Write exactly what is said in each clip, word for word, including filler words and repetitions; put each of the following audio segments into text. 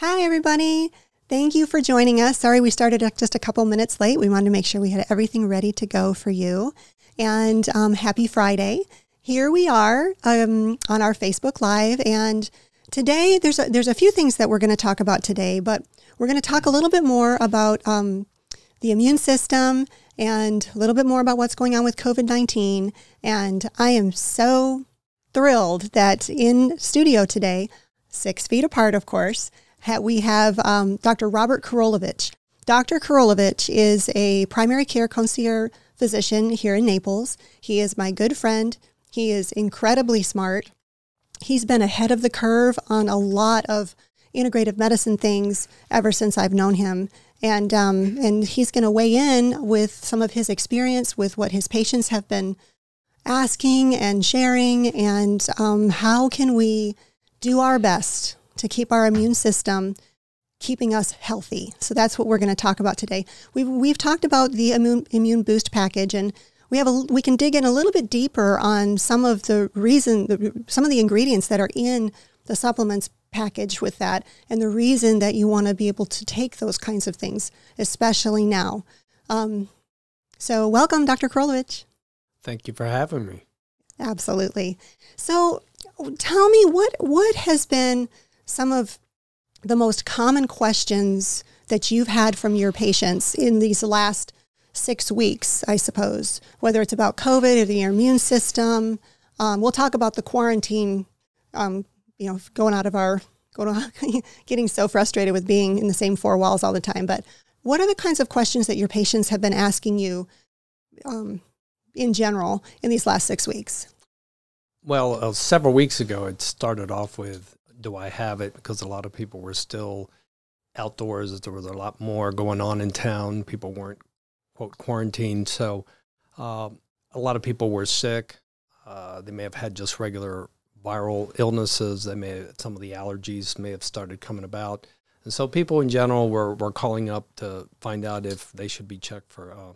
Hi, everybody. Thank you for joining us. Sorry we started just a couple minutes late. We wanted to make sure we had everything ready to go for you. And um, happy Friday. Here we are um, on our Facebook Live. And today, there's a, there's a few things that we're going to talk about today, but we're going to talk a little bit more about um, the immune system and a little bit more about what's going on with COVID nineteen. And I am so thrilled that in studio today, six feet apart, of course, we have um, Doctor Robert Korolevich. Doctor Korolevich is a primary care concierge physician here in Naples. He is my good friend. He is incredibly smart. He's been ahead of the curve on a lot of integrative medicine things ever since I've known him. And, um, and he's going to weigh in with some of his experience with what his patients have been asking and sharing, and um, how can we do our best to keep our immune system keeping us healthy. So that's what we're going to talk about today. We've, we've talked about the immune, immune boost package, and we have a, we can dig in a little bit deeper on some of the reason, the, some of the ingredients that are in the supplements package with that, and the reason that you want to be able to take those kinds of things, especially now. Um, so welcome, Doctor Korolevich. Thank you for having me. Absolutely. So tell me, what, what has been some of the most common questions that you've had from your patients in these last six weeks, I suppose, whether it's about COVID or the immune system? Um, we'll talk about the quarantine, um, you know, going out of our, going out, getting so frustrated with being in the same four walls all the time. But what are the kinds of questions that your patients have been asking you um, in general in these last six weeks? Well, uh, several weeks ago, it started off with, do I have it? Because a lot of people were still outdoors. There was a lot more going on in town. People weren't, quote, quarantined. So um, a lot of people were sick. Uh, they may have had just regular viral illnesses. They may have, some of the allergies may have started coming about. And so people in general were, were calling up to find out if they should be checked for uh,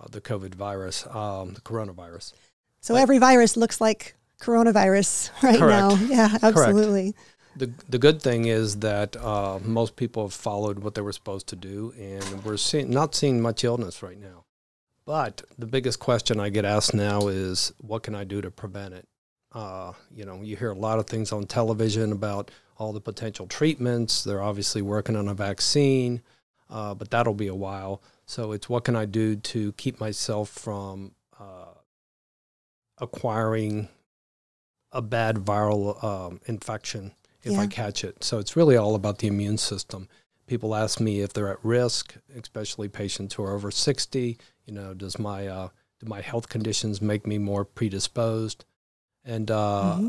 uh, the COVID virus, um, the coronavirus. So but every virus looks like coronavirus right now. Yeah, absolutely. Correct. The, the good thing is that uh, most people have followed what they were supposed to do, and we're seeing, not seeing much illness right now. But the biggest question I get asked now is, what can I do to prevent it? Uh, you know, you hear a lot of things on television about all the potential treatments. They're obviously working on a vaccine, uh, but that'll be a while. So it's what can I do to keep myself from uh, acquiring a bad viral um, infection if yeah. I catch it. So it's really all about the immune system. People ask me if they're at risk, especially patients who are over sixty. You know, does my uh, do my health conditions make me more predisposed? And uh, mm-hmm.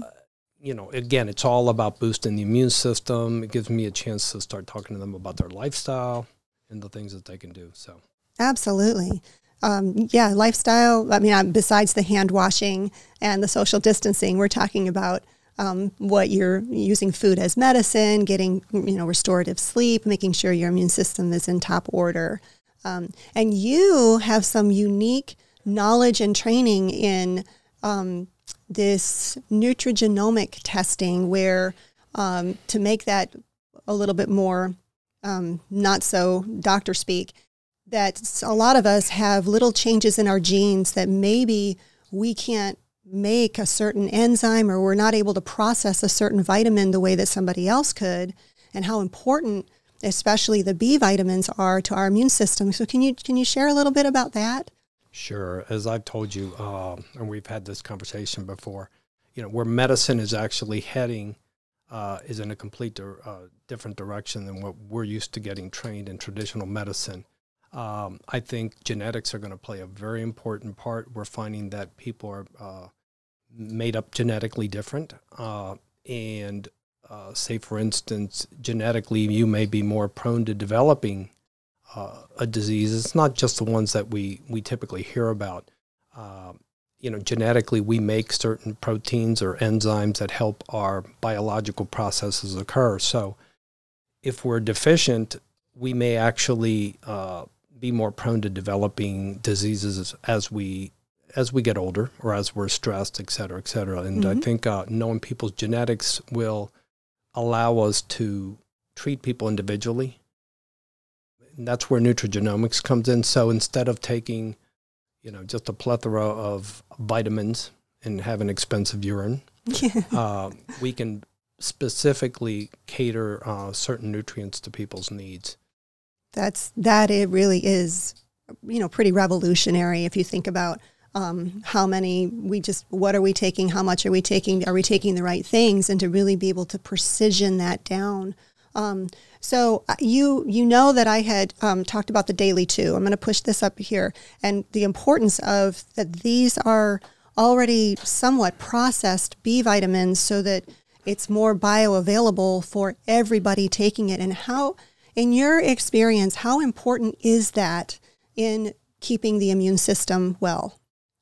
you know, again, it's all about boosting the immune system. It gives me a chance to start talking to them about their lifestyle and the things that they can do. So absolutely. Um, yeah, lifestyle. I mean, besides the hand washing and the social distancing, we're talking about um, what you're using food as medicine, getting, you know, restorative sleep, making sure your immune system is in top order. Um, and you have some unique knowledge and training in um, this nutrigenomic testing where um, to make that a little bit more um, not so doctor speak, that a lot of us have little changes in our genes that maybe we can't make a certain enzyme, or we're not able to process a certain vitamin the way that somebody else could, and how important especially the B vitamins are to our immune system. So can you, can you share a little bit about that? Sure. As I've told you, um, and we've had this conversation before, you know, where medicine is actually heading uh, is in a complete uh, different direction than what we're used to getting trained in traditional medicine. Um, I think genetics are going to play a very important part. We're finding that people are uh, made up genetically different. Uh, and uh, say, for instance, genetically, you may be more prone to developing uh, a disease. It's not just the ones that we, we typically hear about. Uh, you know, genetically, we make certain proteins or enzymes that help our biological processes occur. So if we're deficient, we may actually uh, be more prone to developing diseases as, as we as we get older, or as we're stressed, et cetera, et cetera. And mm-hmm. I think uh, knowing people's genetics will allow us to treat people individually. And that's where nutrigenomics comes in. So instead of taking, you know, just a plethora of vitamins and having expensive urine, uh, we can specifically cater uh, certain nutrients to people's needs. That's that. It really is, you know, pretty revolutionary if you think about um, how many we just. What are we taking? How much are we taking? Are we taking the right things? And to really be able to precision that down. Um, so you you know that I had um, talked about the daily two. I'm going to push this up here and the importance of that. These are already somewhat processed B vitamins, so that it's more bioavailable for everybody taking it. And how, in your experience, how important is that in keeping the immune system well?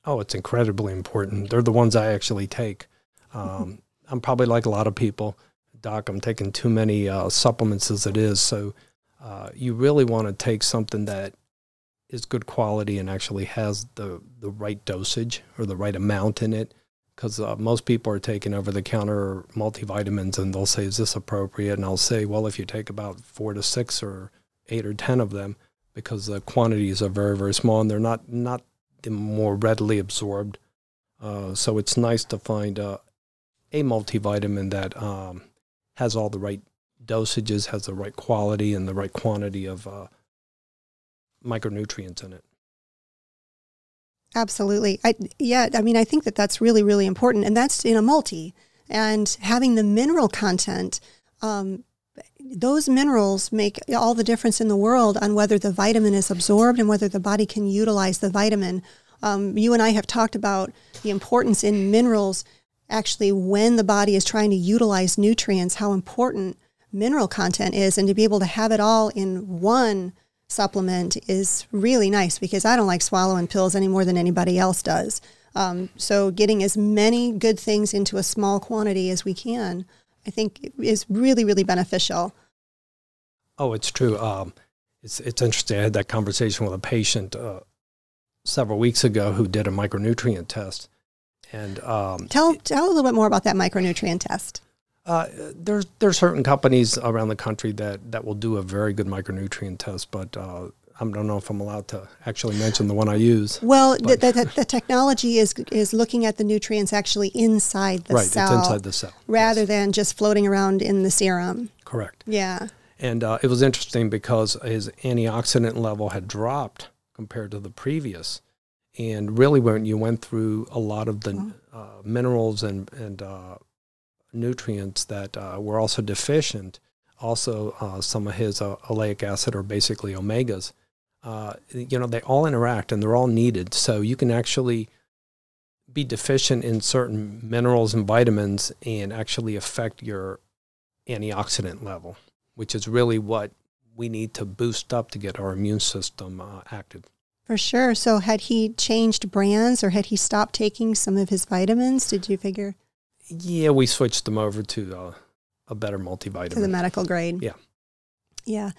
Oh, it's incredibly important. They're the ones I actually take. Um, I'm probably like a lot of people. Doc, I'm taking too many uh, supplements as it is. So uh, you really want to take something that is good quality and actually has the, the right dosage or the right amount in it. Because uh, most people are taking over-the-counter multivitamins, and they'll say, is this appropriate? And I'll say, well, if you take about four to six or eight or ten of them, because the quantities are very, very small, and they're not, not the more readily absorbed. Uh, so it's nice to find uh, a multivitamin that um, has all the right dosages, has the right quality, and the right quantity of uh, micronutrients in it. Absolutely. I, yeah, I mean, I think that that's really, really important. And that's in a multi. And having the mineral content, um, those minerals make all the difference in the world on whether the vitamin is absorbed and whether the body can utilize the vitamin. Um, you and I have talked about the importance in minerals, actually, when the body is trying to utilize nutrients, how important mineral content is. And to be able to have it all in one supplement is really nice, because I don't like swallowing pills any more than anybody else does. Um, so getting as many good things into a small quantity as we can, I think, is really, really beneficial. Oh, it's true. Um, it's, it's interesting. I had that conversation with a patient uh, several weeks ago who did a micronutrient test. And um, tell, tell a little bit more about that micronutrient test. Uh, there's there's certain companies around the country that that will do a very good micronutrient test, but uh, I don't know if I'm allowed to actually mention the one I use. Well, the, the, the technology is is looking at the nutrients actually inside the right, cell, right? It's inside the cell, rather yes. than just floating around in the serum. Correct. Yeah. And uh, it was interesting because his antioxidant level had dropped compared to the previous, and really when you went through a lot of the oh. uh, minerals and and uh, nutrients that uh, were also deficient, also uh, some of his uh, oleic acid, or basically omegas, uh, you know, they all interact and they're all needed. So you can actually be deficient in certain minerals and vitamins and actually affect your antioxidant level, which is really what we need to boost up to get our immune system uh, active. For sure. So had he changed brands, or had he stopped taking some of his vitamins? Did you figure... Yeah, we switched them over to uh, a better multivitamin. To the medical grade. Yeah. Yeah.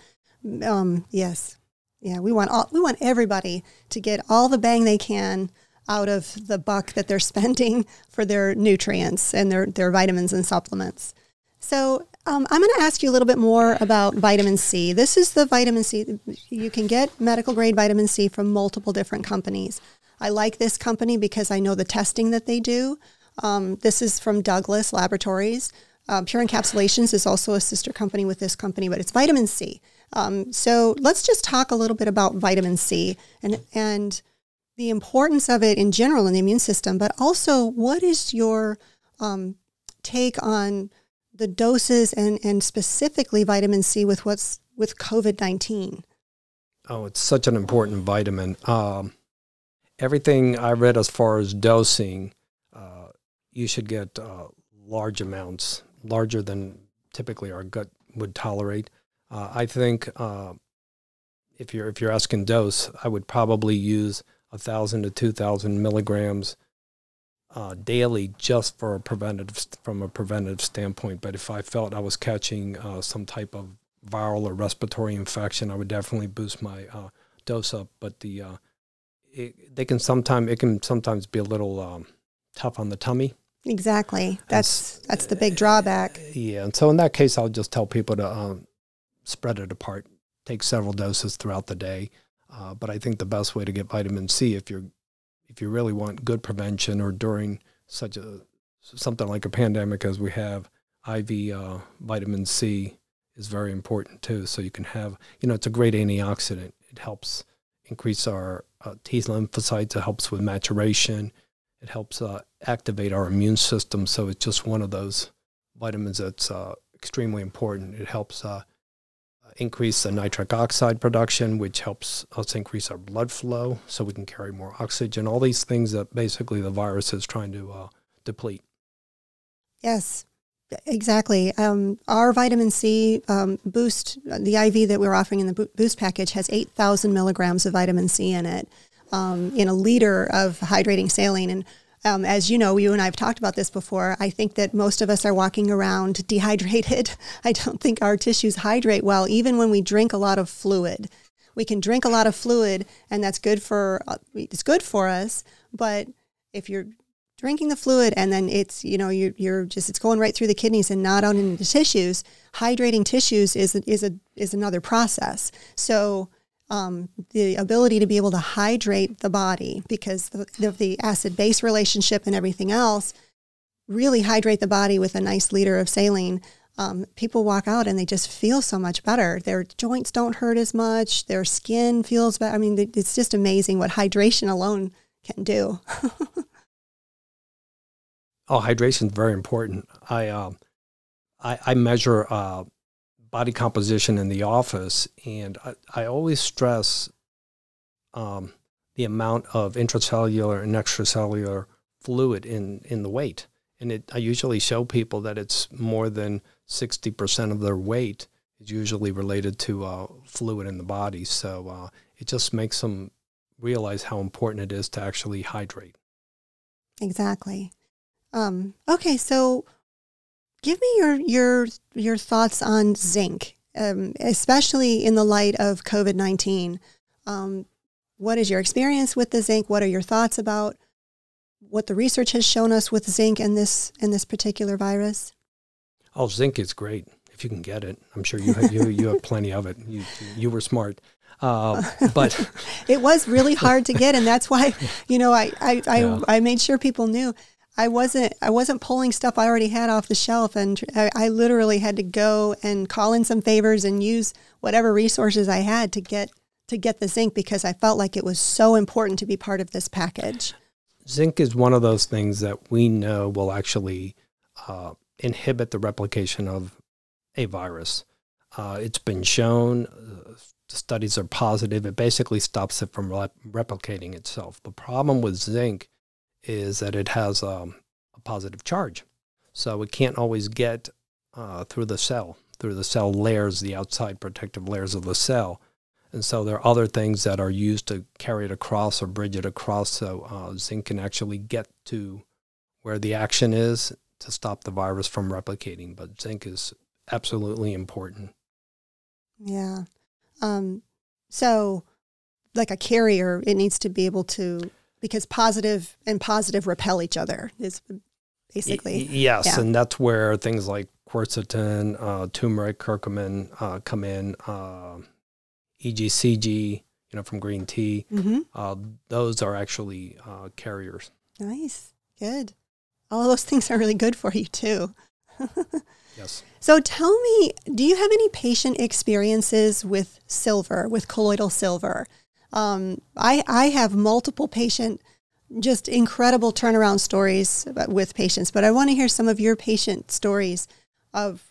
Um, yes. Yeah, we want, all, we want everybody to get all the bang they can out of the buck that they're spending for their nutrients and their, their vitamins and supplements. So um, I'm going to ask you a little bit more about vitamin C. This is the vitamin C. You can get medical grade vitamin C from multiple different companies. I like this company because I know the testing that they do. Um, this is from Douglas Laboratories. Um, Pure Encapsulations is also a sister company with this company, but it's vitamin C. Um, so let's just talk a little bit about vitamin C and, and the importance of it in general in the immune system, but also what is your um, take on the doses and, and specifically vitamin C with what's with COVID nineteen? Oh, it's such an important vitamin. Um, everything I read as far as dosing, you should get uh, large amounts, larger than typically our gut would tolerate. Uh, I think uh, if you're if you're asking dose, I would probably use a thousand to two thousand milligrams uh, daily, just for a preventative from a preventative standpoint. But if I felt I was catching uh, some type of viral or respiratory infection, I would definitely boost my uh, dose up. But the uh, it, they can sometimes it can sometimes be a little um, tough on the tummy. Exactly. That's that's the big drawback. Yeah, and so in that case, I'll just tell people to um, spread it apart. Take several doses throughout the day. Uh, but I think the best way to get vitamin C, if you're if you really want good prevention, or during such a something like a pandemic as we have, I V uh, vitamin C is very important too. So you can have, you know, it's a great antioxidant. It helps increase our uh, T lymphocytes. It helps with maturation. It helps uh, activate our immune system. So it's just one of those vitamins that's uh, extremely important. It helps uh, increase the nitric oxide production, which helps us increase our blood flow so we can carry more oxygen, all these things that basically the virus is trying to uh, deplete. Yes, exactly. Um, our vitamin C um, boost, the I V that we're offering in the boost package, has eight thousand milligrams of vitamin C in it, um, in a liter of hydrating saline. And Um, as you know, you and I have talked about this before, I think that most of us are walking around dehydrated. I don't think our tissues hydrate well, even when we drink a lot of fluid. We can drink a lot of fluid, and that's good for, it's good for us, but if you're drinking the fluid and then it's, you know, you're, you're just, it's going right through the kidneys and not on into the tissues, hydrating tissues is, is, a, is another process. So Um, the ability to be able to hydrate the body, because of the, the acid-base relationship and everything else, really hydrate the body with a nice liter of saline. Um, people walk out and they just feel so much better. Their joints don't hurt as much. Their skin feels better. I mean, it's just amazing what hydration alone can do. Oh, hydration is very important. I, uh, I, I measure... Uh, body composition in the office, and I, I always stress um, the amount of intracellular and extracellular fluid in, in the weight. And it, I usually show people that it's more than sixty percent of their weight is usually related to uh, fluid in the body. So uh, it just makes them realize how important it is to actually hydrate. Exactly. Um, okay, so... give me your your your thoughts on zinc, um, especially in the light of COVID nineteen. Um, what is your experience with the zinc? What are your thoughts about what the research has shown us with zinc and this and this particular virus? Oh, zinc is great if you can get it. I'm sure you have, you you have plenty of it. You you were smart, uh, but it was really hard to get, and that's why you know I I I, yeah. I made sure people knew. I wasn't, I wasn't pulling stuff I already had off the shelf, and I, I literally had to go and call in some favors and use whatever resources I had to get, to get the zinc, because I felt like it was so important to be part of this package. Zinc is one of those things that we know will actually uh, inhibit the replication of a virus. Uh, it's been shown, uh, studies are positive, it basically stops it from rep replicating itself. The problem with zinc is that it has um, a positive charge. So it can't always get uh, through the cell, through the cell layers, the outside protective layers of the cell. And so there are other things that are used to carry it across or bridge it across, so uh, zinc can actually get to where the action is to stop the virus from replicating. But zinc is absolutely important. Yeah. Um, so like a carrier, it needs to be able to... because positive and positive repel each other is basically... Yes, yeah. And that's where things like quercetin, uh, turmeric, curcumin uh, come in, uh, E G C G, you know, from green tea. Mm-hmm. uh, those are actually uh, carriers. Nice, good. All of those things are really good for you too. Yes. So tell me, do you have any patient experiences with silver, with colloidal silver? Um, I, I have multiple patient, just incredible turnaround stories with patients, but I want to hear some of your patient stories of,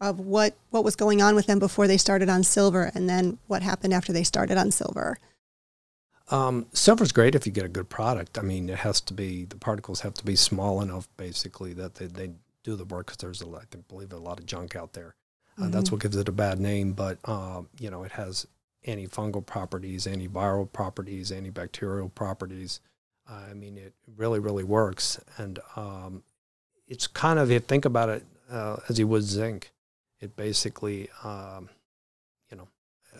of what, what was going on with them before they started on silver, and then what happened after they started on silver. Um, silver's great if you get a good product. I mean, it has to be, the particles have to be small enough basically that they, they do the work, because there's, a, I believe, a lot of junk out there. Uh, mm-hmm. That's what gives it a bad name, but, um, you know, it has... antifungal properties, antiviral properties, antibacterial properties. Uh, I mean, it really, really works. And um, it's kind of, if you think about it, uh, as you would zinc, it basically, um, you know,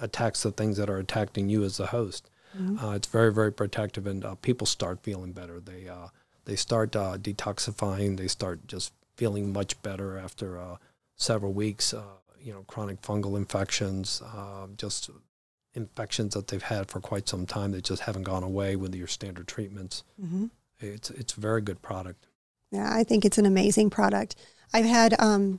attacks the things that are attacking you as the host. Mm-hmm. uh, it's very, very protective, and uh, people start feeling better. They, uh, they start uh, detoxifying. They start just feeling much better after uh, several weeks. Uh, you know, chronic fungal infections, uh, just infections that they've had for quite some time that just haven't gone away with your standard treatments. Mm-hmm. It's it's a very good product. Yeah, I think it's an amazing product. I've had, um,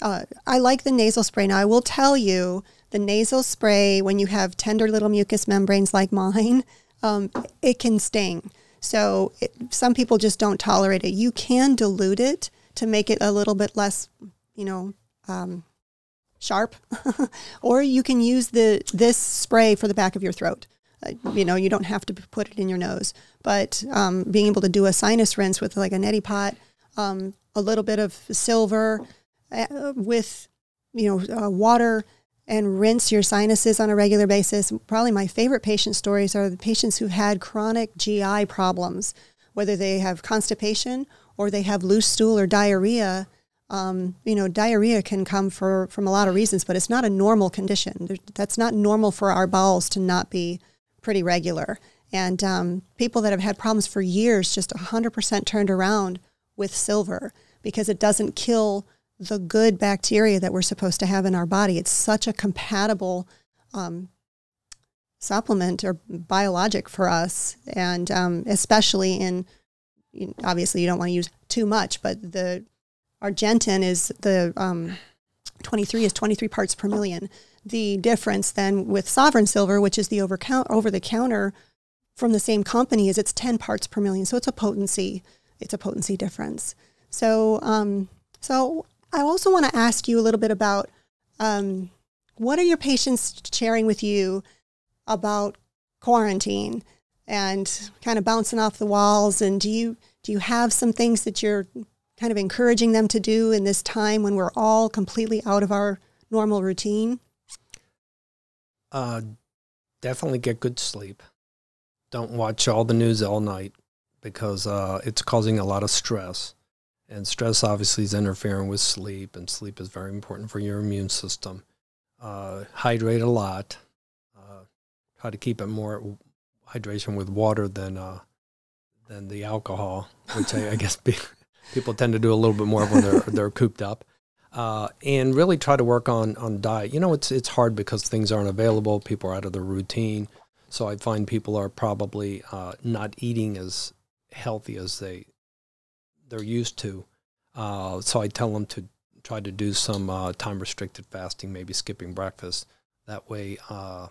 uh, I like the nasal spray. Now, I will tell you, the nasal spray, when you have tender little mucous membranes like mine, um, it can sting. So it, some people just don't tolerate it. You can dilute it to make it a little bit less, you know, um, sharp. Or you can use the this spray for the back of your throat. Uh, you know, you don't have to put it in your nose. But um, being able to do a sinus rinse with like a neti pot, um, a little bit of silver uh, with, you know, uh, water, and rinse your sinuses on a regular basis. Probably my favorite patient stories are the patients who've had chronic G I problems, whether they have constipation or they have loose stool or diarrhea. Um, you know, diarrhea can come for, from a lot of reasons, but it's not a normal condition. That's not normal for our bowels to not be pretty regular. And um, people that have had problems for years, just one hundred percent turned around with silver, because it doesn't kill the good bacteria that we're supposed to have in our body. It's such a compatible um, supplement or biologic for us. And um, especially in, obviously you don't want to use too much, but the Argentyn is the um, twenty-three is twenty-three parts per million. The difference then with sovereign silver, which is the over, over the counter from the same company, is it's ten parts per million. So it's a potency, it's a potency difference. So, um, so I also want to ask you a little bit about um, what are your patients sharing with you about quarantine and kind of bouncing off the walls? And do you, do you have some things that you're kind of encouraging them to do in this time when we're all completely out of our normal routine? Uh, definitely get good sleep. Don't watch all the news all night, because uh, it's causing a lot of stress. And stress obviously is interfering with sleep, and sleep is very important for your immune system. Uh, hydrate a lot. Uh, try to keep it more hydration with water than uh, than the alcohol, which I, I guess be, people tend to do a little bit more when they're they're cooped up. Uh, and really try to work on on diet. You know, it's it's hard because things aren't available. People are out of their routine, so I find people are probably uh, not eating as healthy as they. they're used to. Uh, so I tell them to try to do some uh, time-restricted fasting, maybe skipping breakfast. That way uh,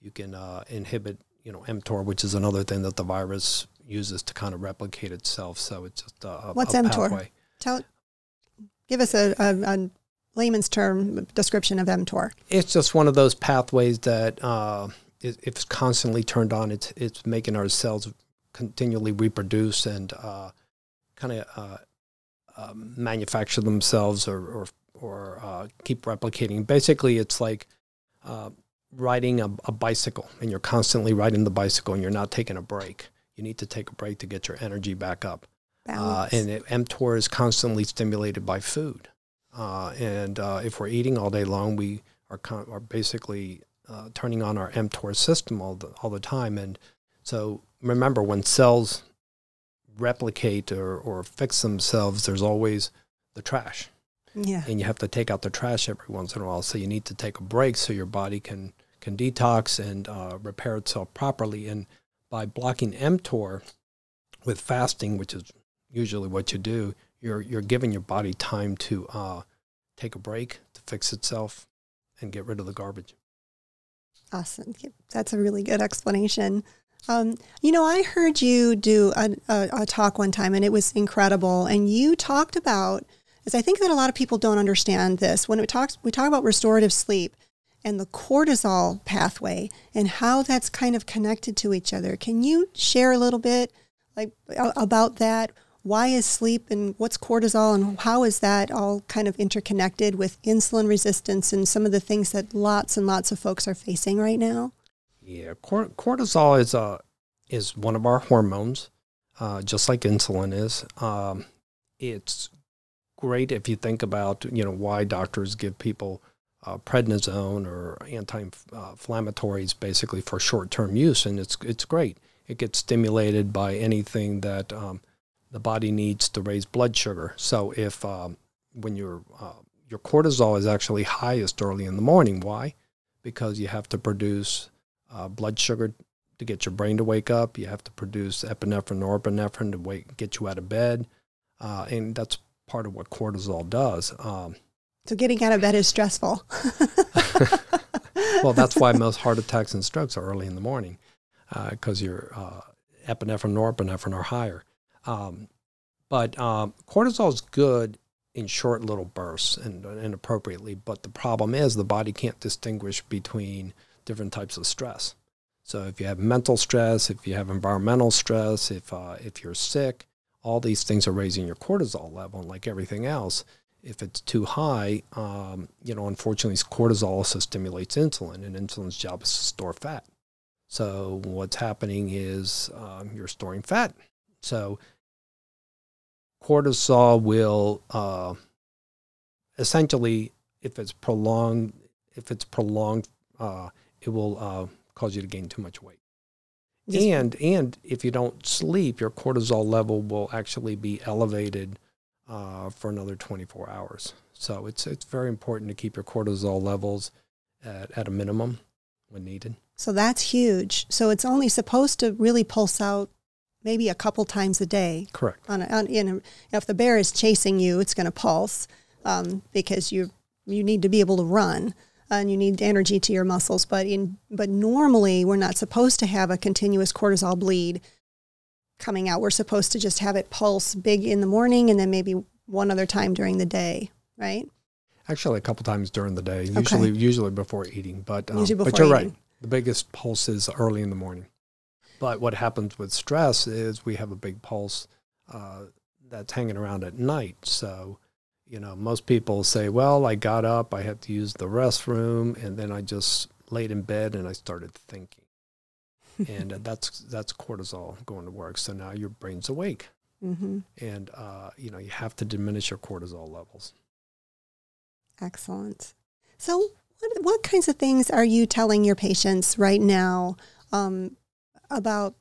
you can uh, inhibit, you know, mTOR, which is another thing that the virus uses to kind of replicate itself. So it's just a, What's a mTOR? Pathway. Tell, give us a, a, a layman's term description of mTOR. It's just one of those pathways that uh, if it's constantly turned on, it's, it's making our cells continually reproduce and uh, kind of uh, uh, manufacture themselves or, or, or uh, keep replicating. Basically, it's like uh, riding a, a bicycle, and you're constantly riding the bicycle, and you're not taking a break. You need to take a break to get your energy back up. Uh, and it, mTOR is constantly stimulated by food. Uh, and uh, if we're eating all day long, we are, con are basically uh, turning on our mTOR system all the, all the time. And so remember, when cells replicate or, or fix themselves, there's always the trash. Yeah. And you have to take out the trash every once in a while. So you need to take a break so your body can, can detox and uh, repair itself properly. And by blocking mTOR with fasting, which is usually what you do, you're, you're giving your body time to uh, take a break, to fix itself, and get rid of the garbage. Awesome. That's a really good explanation. Um, you know, I heard you do a, a, a talk one time, and it was incredible. And you talked about, as I think that a lot of people don't understand this, when it talks, we talk about restorative sleep and the cortisol pathway and how that's kind of connected to each other. Can you share a little bit like about that? Why is sleep, and what's cortisol, and how is that all kind of interconnected with insulin resistance and some of the things that lots and lots of folks are facing right now? Yeah, cortisol is uh, is one of our hormones, uh, just like insulin is. Um, it's great if you think about, you know, why doctors give people uh, prednisone or anti-inflammatories basically for short-term use, and it's it's great. It gets stimulated by anything that um, the body needs to raise blood sugar. So if um, when you're uh, your cortisol is actually highest early in the morning. Why? Because you have to produce uh, blood sugar to get your brain to wake up. You have to produce epinephrine or norepinephrine to wake, get you out of bed. Uh, and that's part of what cortisol does. Um, so getting out of bed is stressful. Well, that's why most heart attacks and strokes are early in the morning, because uh, your uh, epinephrine, norepinephrine are higher. Um, but um, cortisol is good in short little bursts and, and appropriately, but the problem is the body can't distinguish between different types of stress. So if you have mental stress, if you have environmental stress, if, uh, if you're sick, all these things are raising your cortisol level. And like everything else, if it's too high, um, you know, unfortunately, cortisol also stimulates insulin, and insulin's job is to store fat. So what's happening is um, you're storing fat. So cortisol will uh, essentially, if it's prolonged, if it's prolonged, uh, it will uh, cause you to gain too much weight. Yes. And and if you don't sleep, your cortisol level will actually be elevated Uh, for another twenty-four hours. So it's it's very important to keep your cortisol levels at, at a minimum when needed. So that's huge. So it's only supposed to really pulse out maybe a couple times a day. Correct. On, a, on in a, if the bear is chasing you, it's going to pulse um, because you you need to be able to run and you need energy to your muscles. But in but normally we're not supposed to have a continuous cortisol bleed coming out. We're supposed to just have it pulse big in the morning and then maybe one other time during the day, right? Actually, a couple times during the day, usually okay. usually before eating. But, um, usually before but you're eating. Right. The biggest pulse is early in the morning. But what happens with stress is we have a big pulse uh, that's hanging around at night. So, you know, most people say, well, I got up, I had to use the restroom, and then I just laid in bed and I started thinking. And that's that's cortisol going to work. So now your brain's awake, mm-hmm. and uh, you know you have to diminish your cortisol levels. Excellent. So, what, what kinds of things are you telling your patients right now um, about?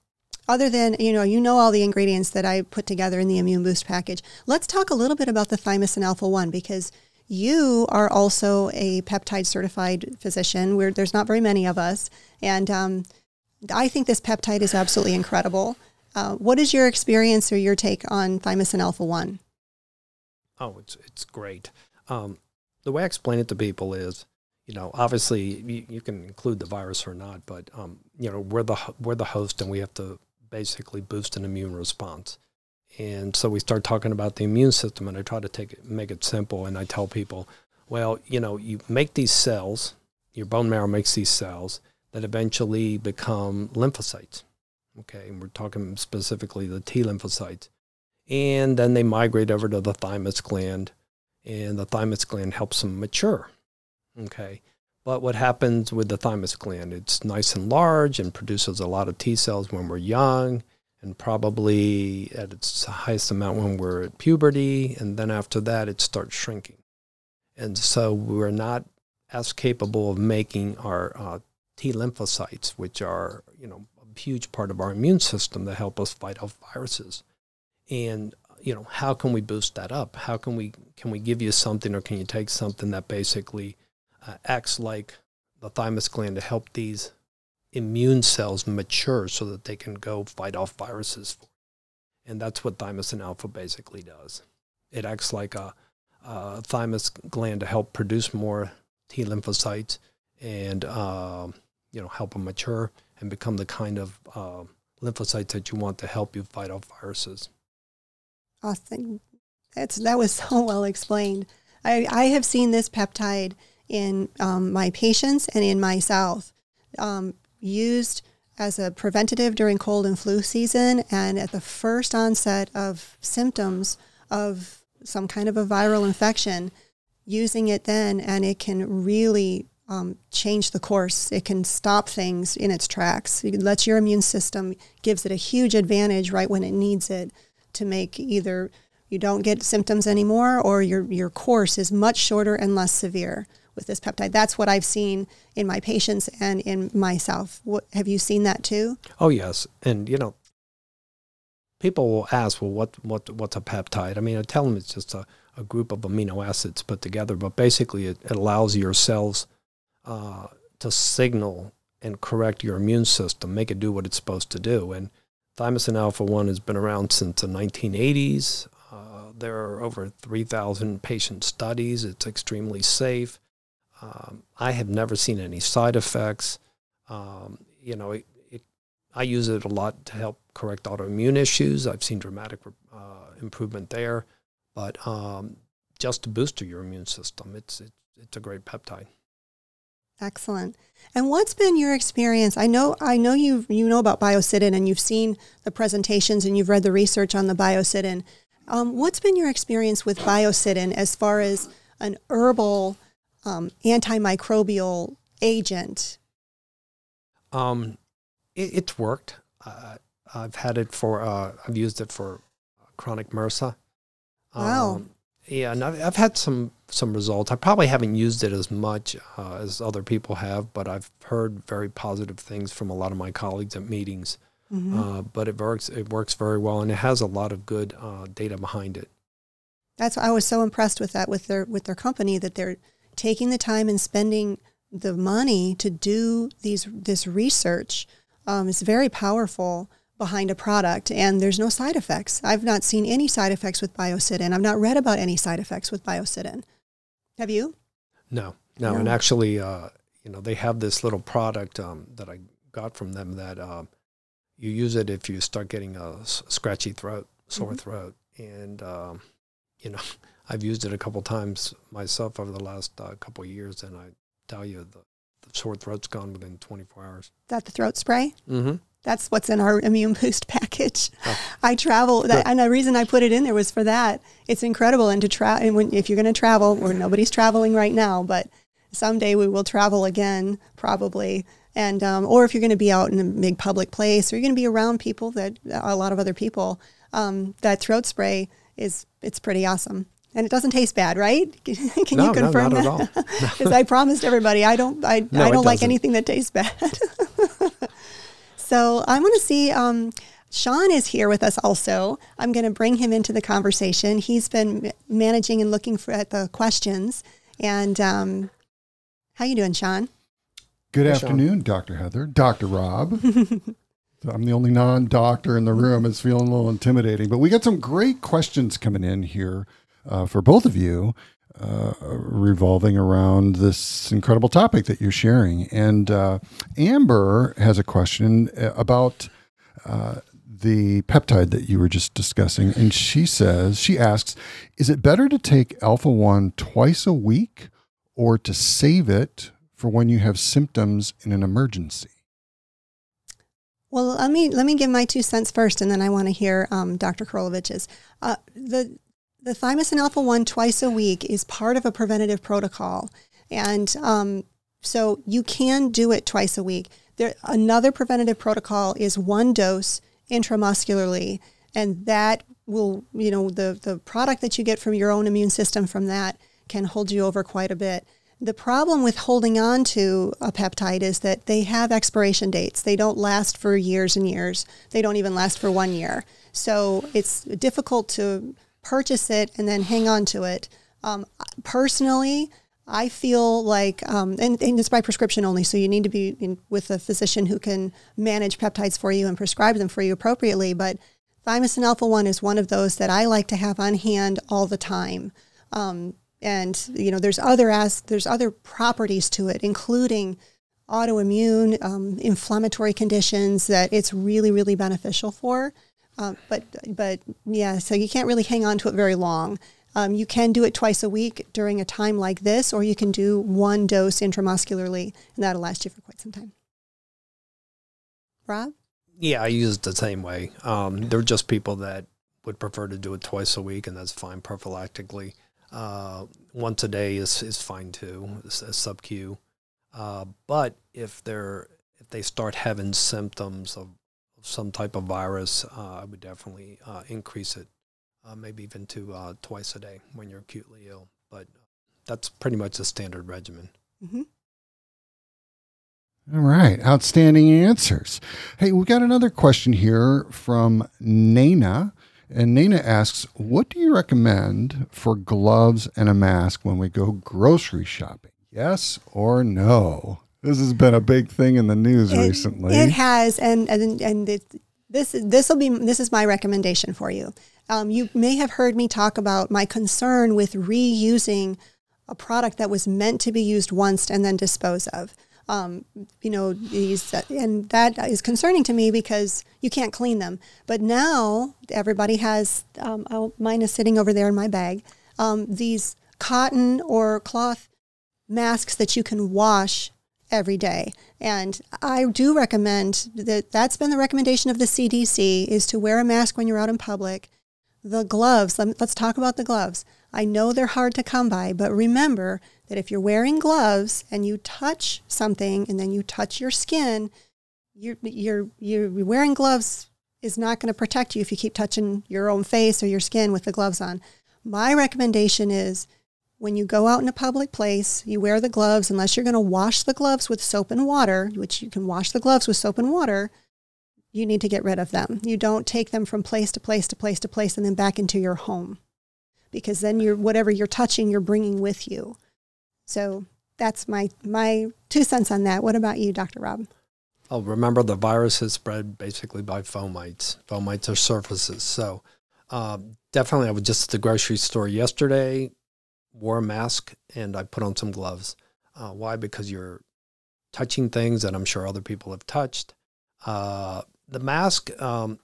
Other than you know you know all the ingredients that I put together in the Immune Boost package. Let's talk a little bit about the thymosin alpha one, because you are also a peptide certified physician. Where there's not very many of us, and um, I think this peptide is absolutely incredible. Uh, what is your experience or your take on thymosin alpha one? Oh, it's it's great. Um, the way I explain it to people is, you know, obviously you, you can include the virus or not, but um, you know, we're the we're the host, and we have to basically boost an immune response. And so we start talking about the immune system, and I try to take it, make it simple, and I tell people, well, you know, you make these cells, your bone marrow makes these cells that eventually become lymphocytes, okay? And we're talking specifically the T lymphocytes. And then they migrate over to the thymus gland, and the thymus gland helps them mature, okay? But what happens with the thymus gland? It's nice and large and produces a lot of T cells when we're young, and probably at its highest amount when we're at puberty, and then after that it starts shrinking. And so we're not as capable of making our uh, T lymphocytes, which are, you know, a huge part of our immune system that help us fight off viruses. And, you know, how can we boost that up? How can we, can we give you something, or can you take something that basically uh, acts like the thymus gland to help these immune cells mature so that they can go fight off viruses? And that's what thymosin alpha basically does. It acts like a, a thymus gland to help produce more T lymphocytes and, uh, you know, help them mature and become the kind of uh, lymphocytes that you want to help you fight off viruses. Awesome. That's, that was so well explained. I, I have seen this peptide in um, my patients and in myself um, used as a preventative during cold and flu season, and at the first onset of symptoms of some kind of a viral infection, using it then, and it can really Um, change the course. It can stop things in its tracks. It lets your immune system, gives it a huge advantage right when it needs it to make either you don't get symptoms anymore, or your, your course is much shorter and less severe with this peptide. That's what I've seen in my patients and in myself. What, have you seen that too? Oh, yes. And, you know, people will ask, well, what, what, what's a peptide? I mean, I tell them it's just a, a group of amino acids put together, but basically it, it allows your cells uh, to signal and correct your immune system, make it do what it's supposed to do. And thymosin alpha one has been around since the nineteen eighties. Uh, there are over three thousand patient studies. It's extremely safe. Um, I have never seen any side effects. Um, you know, it, it, I use it a lot to help correct autoimmune issues. I've seen dramatic uh, improvement there. But um, just to boost your immune system, it's, it's, it's a great peptide. Excellent. And what's been your experience? I know I know you you know about BioCidin, and you've seen the presentations and you've read the research on the BioCidin. Um, what's been your experience with BioCidin as far as an herbal um, antimicrobial agent? Um, it, it's worked. Uh, I've had it for uh, I've used it for chronic MRSA. Wow. Um, Yeah, and I've had some, some results. I probably haven't used it as much uh, as other people have, but I've heard very positive things from a lot of my colleagues at meetings. Mm-hmm. uh, but it works, it works very well, and it has a lot of good uh, data behind it. That's I was so impressed with that, with their, with their company, that they're taking the time and spending the money to do these, this research. Um, it's very powerful behind a product, and there's no side effects. I've not seen any side effects with BioCidin. I've not read about any side effects with BioCidin. Have you? No, no. no. And actually, uh, you know, they have this little product um, that I got from them that um, you use it if you start getting a scratchy throat, sore mm-hmm. throat. And, um, you know, I've used it a couple times myself over the last uh, couple of years, and I tell you, the, the sore throat's gone within twenty-four hours. Is that the throat spray? Mm-hmm. That's what's in our immune boost package. Oh. I travel, that, and the reason I put it in there was for that. It's incredible, and to travel, and when, if you're going to travel, or nobody's traveling right now, but someday we will travel again, probably. And um, or if you're going to be out in a big public place, or you're going to be around people that a lot of other people, um, that throat spray is it's pretty awesome, and it doesn't taste bad, right? Can no, you confirm no, not that? At all. Because I promised everybody I don't, I, no, I don't like anything that tastes bad. So I'm going to see, um, Sean is here with us also. I'm going to bring him into the conversation. He's been managing and looking for at the questions. And um, how you doing, Sean? Good hey, afternoon, Sean. Doctor Heather, Doctor Rob. I'm the only non-doctor in the room. It's feeling a little intimidating. But we got some great questions coming in here uh, for both of you uh, revolving around this incredible topic that you're sharing. And, uh, Amber has a question about, uh, the peptide that you were just discussing. And she says, she asks, is it better to take alpha one twice a week or to save it for when you have symptoms in an emergency? Well, let me, let me give my two cents first, and then I want to hear, um, Doctor Korolevich's, uh, the, The thymosin alpha one twice a week is part of a preventative protocol. And um, so you can do it twice a week. There, another preventative protocol is one dose intramuscularly. And that will, you know, the, the product that you get from your own immune system from that can hold you over quite a bit. The problem with holding on to a peptide is that they have expiration dates. They don't last for years and years. They don't even last for one year. So it's difficult to purchase it and then hang on to it. Um, personally, I feel like, um, and, and it's by prescription only, so you need to be in, with a physician who can manage peptides for you and prescribe them for you appropriately, but thymosin alpha one is one of those that I like to have on hand all the time. Um, and, you know, there's other, as, there's other properties to it, including autoimmune, um, inflammatory conditions that it's really, really beneficial for. Um, but, but yeah, so you can't really hang on to it very long. Um, you can do it twice a week during a time like this, or you can do one dose intramuscularly, and that'll last you for quite some time. Rob? Yeah, I use it the same way. Um, there are just people that would prefer to do it twice a week, and that's fine prophylactically. Uh, once a day is, is fine too, it's a sub-Q. Uh, but if, they're, if they start having symptoms of some type of virus, uh, I would definitely uh, increase it, uh, maybe even to uh, twice a day when you're acutely ill. But that's pretty much the standard regimen. Mm-hmm. All right. Outstanding answers. Hey, we got another question here from Naina, And Nina asks, what do you recommend for gloves and a mask when we go grocery shopping? Yes or no? This has been a big thing in the news it, recently. It has, and and, and it, this this will be this is my recommendation for you. Um, you may have heard me talk about my concern with reusing a product that was meant to be used once and then dispose of. Um, you know, these, and that is concerning to me because you can't clean them. But now everybody has, um, oh, mine is sitting over there in my bag, um, these cotton or cloth masks that you can wash every day. And I do recommend that that's been the recommendation of the C D C is to wear a mask when you're out in public. The gloves, let's talk about the gloves. I know they're hard to come by, but remember that if you're wearing gloves and you touch something and then you touch your skin, you're, you're, you're wearing gloves is not going to protect you if you keep touching your own face or your skin with the gloves on. My recommendation is when you go out in a public place, you wear the gloves unless you're going to wash the gloves with soap and water, which you can wash the gloves with soap and water. You need to get rid of them. You don't take them from place to place to place to place and then back into your home, because then you're, whatever you're touching, you're bringing with you. So that's my, my two cents on that. What about you, Doctor Rob? Oh, remember the virus is spread basically by fomites. Fomites are surfaces. So uh, definitely I was just at the grocery store yesterday, wore a mask, and I put on some gloves. Uh, why? Because you're touching things that I'm sure other people have touched. Uh, the mask, um,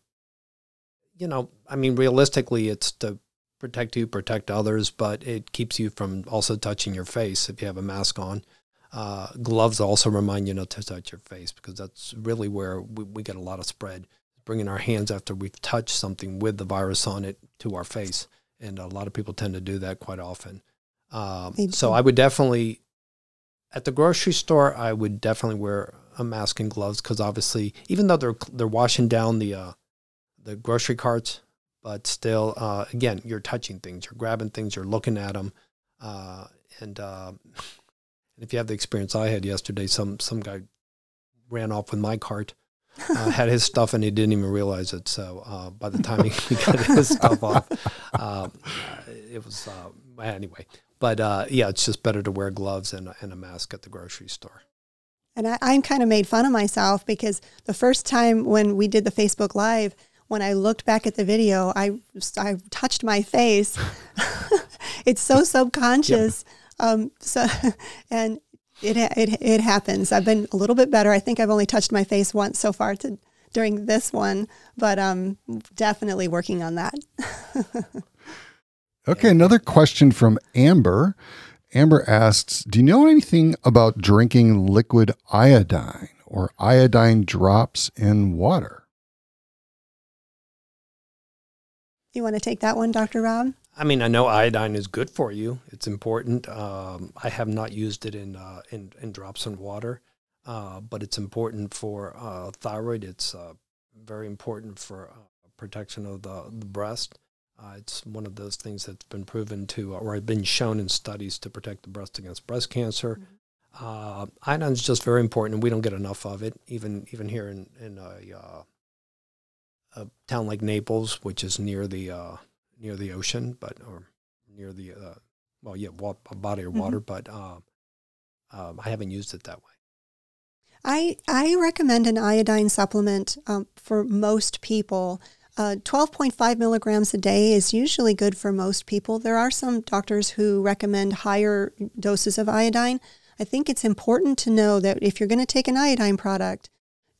you know, I mean, realistically, it's to protect you, protect others, but it keeps you from also touching your face if you have a mask on. Uh, gloves also remind you not to touch your face because that's really where we, we get a lot of spread, bringing our hands after we've touched something with the virus on it to our face. And a lot of people tend to do that quite often. Um, so I would definitely, at the grocery store, I would definitely wear a mask and gloves because obviously, even though they're, they're washing down the, uh, the grocery carts, but still, uh, again, you're touching things, you're grabbing things, you're looking at them. Uh, and uh, if you have the experience I had yesterday, some, some guy ran off with my cart, uh, had his stuff, and he didn't even realize it. So uh, by the time he got his stuff off, uh, it was, uh, anyway. But uh, yeah, it's just better to wear gloves and, and a mask at the grocery store. And I, I'm kind of made fun of myself because the first time when we did the Facebook Live, when I looked back at the video, I, I touched my face. It's so subconscious. Yep. Um, so, and it, it, it happens. I've been a little bit better. I think I've only touched my face once so far to, during this one, but um, definitely working on that. Okay, another question from Amber. Amber asks, do you know anything about drinking liquid iodine or iodine drops in water? You want to take that one, Doctor Rob? I mean, I know iodine is good for you. It's important. Um, I have not used it in, uh, in, in drops in water, uh, but it's important for uh, thyroid. It's uh, very important for uh, protection of the, the breast. Uh, it's one of those things that's been proven to, or been shown in studies to protect the breast against breast cancer. Mm-hmm. uh, iodine is just very important, and we don't get enough of it, even, even here in, in a... Uh, a town like Naples, which is near the uh, near the ocean, but or near the uh, well, yeah, wa a body of water, mm-hmm. but um, um, I haven't used it that way. I I recommend an iodine supplement um, for most people. Uh, twelve point five milligrams a day is usually good for most people. There are some doctors who recommend higher doses of iodine. I think it's important to know that if you're going to take an iodine product.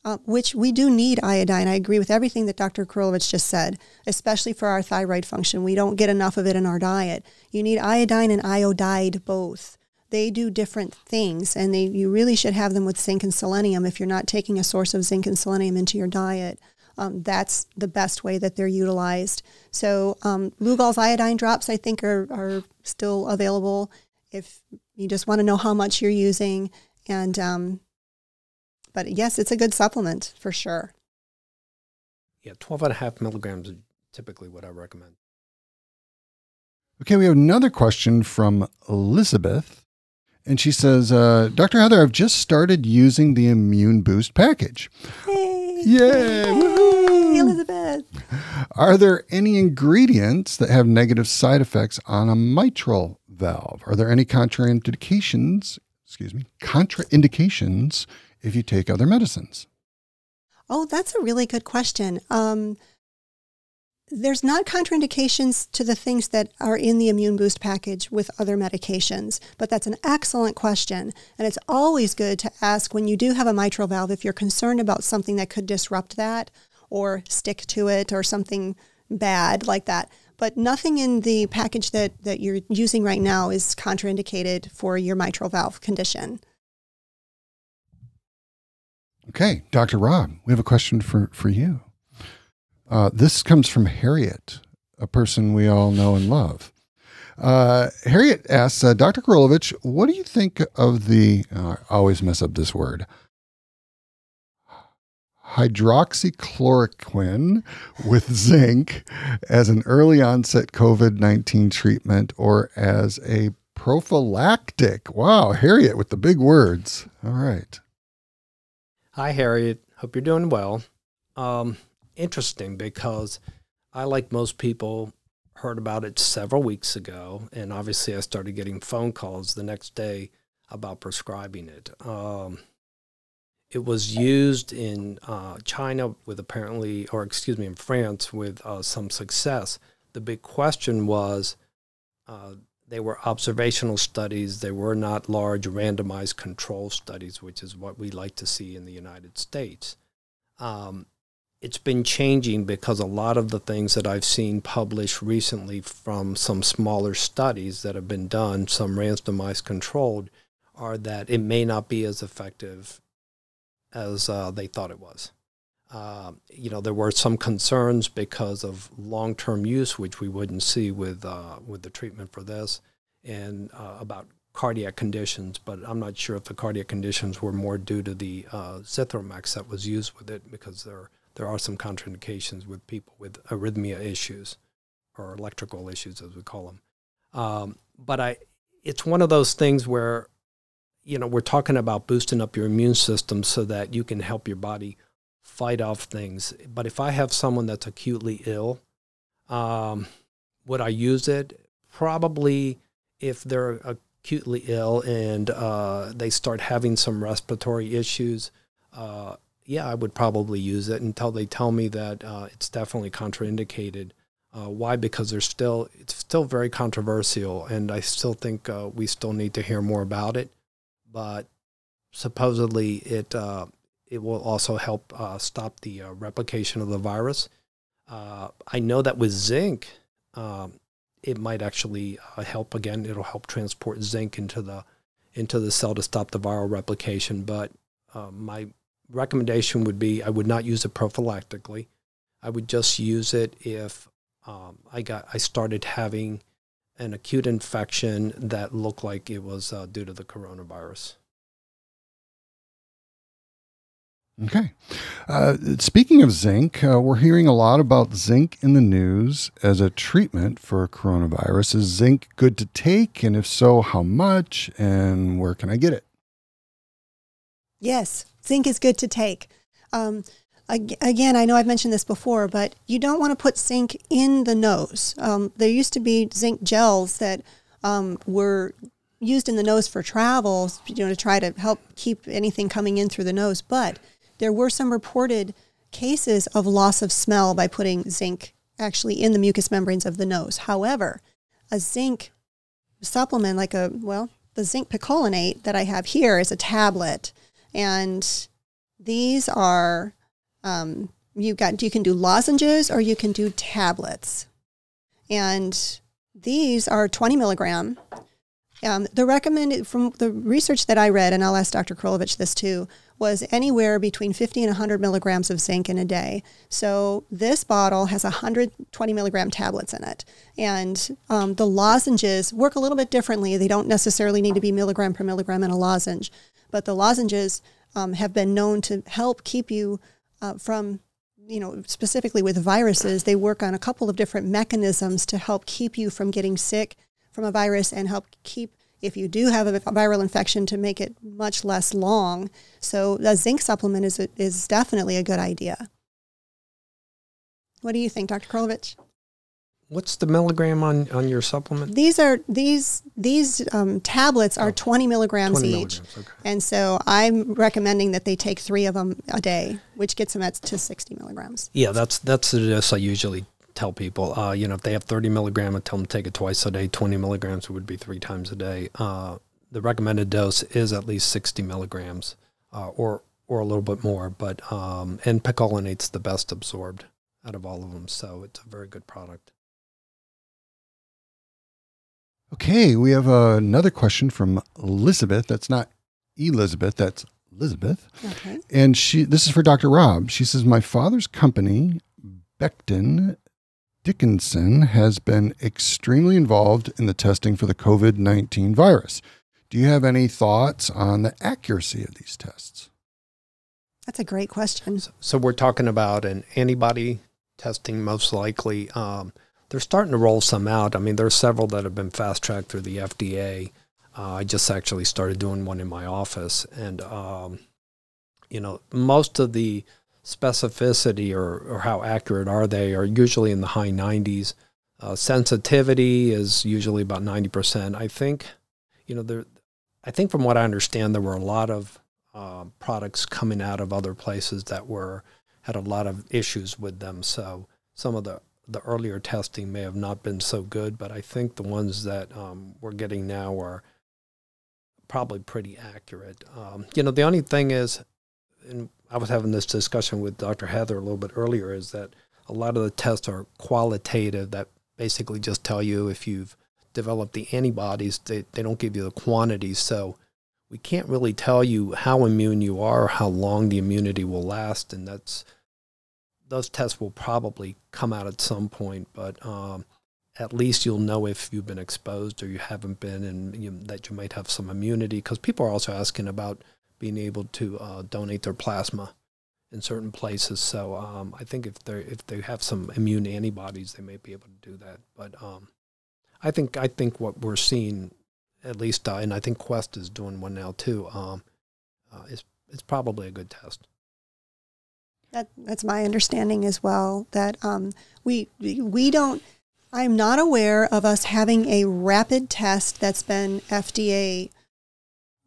Uh, which we do need iodine. I agree with everything that Doctor Korolevich just said, especially for our thyroid function. We don't get enough of it in our diet. You need iodine and iodide both. They do different things, and they, you really should have them with zinc and selenium if you're not taking a source of zinc and selenium into your diet. Um, that's the best way that they're utilized. So um, Lugol's iodine drops, I think, are, are still available if you just want to know how much you're using. And... Um, But yes, it's a good supplement for sure. Yeah, twelve and a half milligrams is typically what I recommend. Okay, we have another question from Elizabeth. And she says, uh, Doctor Heather, I've just started using the Immune Boost package. Hey. Yeah, woohoo! Elizabeth. Are there any ingredients that have negative side effects on a mitral valve? Are there any contraindications, excuse me, contraindications if you take other medicines? Oh, that's a really good question. Um, there's not contraindications to the things that are in the immune boost package with other medications, but that's an excellent question. And it's always good to ask when you do have a mitral valve, if you're concerned about something that could disrupt that or stick to it or something bad like that. But nothing in the package that, that you're using right now is contraindicated for your mitral valve condition. Okay, Doctor Rob, we have a question for, for you. Uh, this comes from Harriet, a person we all know and love. Uh, Harriet asks, uh, Doctor Korolevich, what do you think of the, uh, I always mess up this word, hydroxychloroquine with zinc as an early onset COVID nineteen treatment or as a prophylactic? Wow, Harriet with the big words. All right. Hi, Harriet. Hope you're doing well. Um, interesting, because I, like most people, heard about it several weeks ago, and obviously I started getting phone calls the next day about prescribing it. Um, it was used in uh, China with apparently, or excuse me, in France with uh, some success. The big question was uh, they were observational studies. They were not large randomized control studies, which is what we like to see in the United States. Um, it's been changing because a lot of the things that I've seen published recently from some smaller studies that have been done, some randomized controlled, are that it may not be as effective as uh, they thought it was. Uh, you know, there were some concerns because of long-term use, which we wouldn't see with, uh, with the treatment for this, and uh, about cardiac conditions, but I'm not sure if the cardiac conditions were more due to the uh, Zithromax that was used with it, because there, there are some contraindications with people with arrhythmia issues, or electrical issues as we call them. Um, but I, it's one of those things where, you know, we're talking about boosting up your immune system so that you can help your body fight off things. But if I have someone that's acutely ill, um, would I use it? Probably if they're acutely ill and uh, they start having some respiratory issues, uh, yeah, I would probably use it until they tell me that uh, it's definitely contraindicated. Uh, why? Because there's still, it's still very controversial, and I still think uh, we still need to hear more about it. But supposedly it, uh, it will also help uh, stop the uh, replication of the virus. Uh, I know that with zinc, um, it might actually uh, help again. It'll help transport zinc into the, into the cell to stop the viral replication. But uh, my recommendation would be I would not use it prophylactically. I would just use it if um, I, got, I started having an acute infection that looked like it was uh, due to the coronavirus. Okay. Uh, speaking of zinc, uh, we're hearing a lot about zinc in the news as a treatment for coronavirus. Is zinc good to take? And if so, how much? And where can I get it? Yes, zinc is good to take. Um, Again, I know I've mentioned this before, but you don't want to put zinc in the nose. Um, there used to be zinc gels that um, were used in the nose for travel, you know, to try to help keep anything coming in through the nose. But there were some reported cases of loss of smell by putting zinc actually in the mucous membranes of the nose. However, a zinc supplement like a, well, the zinc picolinate that I have here is a tablet. And these are... Um, you've got, you can do lozenges or you can do tablets. And these are twenty milligram. Um, the recommended, from the research that I read, and I'll ask Doctor Korolevich this too, was anywhere between fifty and one hundred milligrams of zinc in a day. So this bottle has one hundred twenty milligram tablets in it. And um, the lozenges work a little bit differently. They don't necessarily need to be milligram per milligram in a lozenge. But the lozenges um, have been known to help keep you Uh, from, you know, specifically with viruses, they work on a couple of different mechanisms to help keep you from getting sick from a virus and help keep if you do have a viral infection, to make it much less long. So a zinc supplement is, a, is definitely a good idea. What do you think, Doctor Korolevich? What's the milligram on, on your supplement? These are these these um, tablets are oh, twenty milligrams each, milligrams, okay. And so I'm recommending that they take three of them a day, which gets them at to sixty milligrams. Yeah, that's that's the dose I usually tell people. Uh, you know, if they have thirty milligram, I tell them to take it twice a day. twenty milligrams would be three times a day. Uh, the recommended dose is at least sixty milligrams, uh, or or a little bit more. But um, and picolinate's the best absorbed out of all of them, so it's a very good product. Okay, we have uh, another question from Elizabeth. That's not Elizabeth, that's Elizabeth. Okay. And she, this is for Doctor Rob. She says, my father's company, Becton Dickinson, has been extremely involved in the testing for the COVID nineteen virus. Do you have any thoughts on the accuracy of these tests? That's a great question. So, so we're talking about an antibody testing, most likely. Um, They're starting to roll some out. I mean, there are several that have been fast-tracked through the F D A. Uh, I just actually started doing one in my office. And, um, you know, most of the specificity or, or how accurate are they are usually in the high nineties. Uh, sensitivity is usually about ninety percent. I think, you know, there, I think from what I understand, there were a lot of uh, products coming out of other places that were had a lot of issues with them. So some of the the earlier testing may have not been so good, but I think the ones that um, we're getting now are probably pretty accurate. Um, you know, the only thing is, and I was having this discussion with Doctor Heather a little bit earlier, is that a lot of the tests are qualitative that basically just tell you if you've developed the antibodies. They, they don't give you the quantities, so we can't really tell you how immune you are or how long the immunity will last, and that's those tests will probably come out at some point, but um, at least you'll know if you've been exposed or you haven't been, and you, that you might have some immunity, because people are also asking about being able to uh, donate their plasma in certain places. So um, I think if they if they have some immune antibodies, they may be able to do that. But um, I think I think what we're seeing, at least, uh, and I think Quest is doing one now too, um, uh, is it's probably a good test. That, that's my understanding as well, that um, we, we don't, I'm not aware of us having a rapid test that's been F D A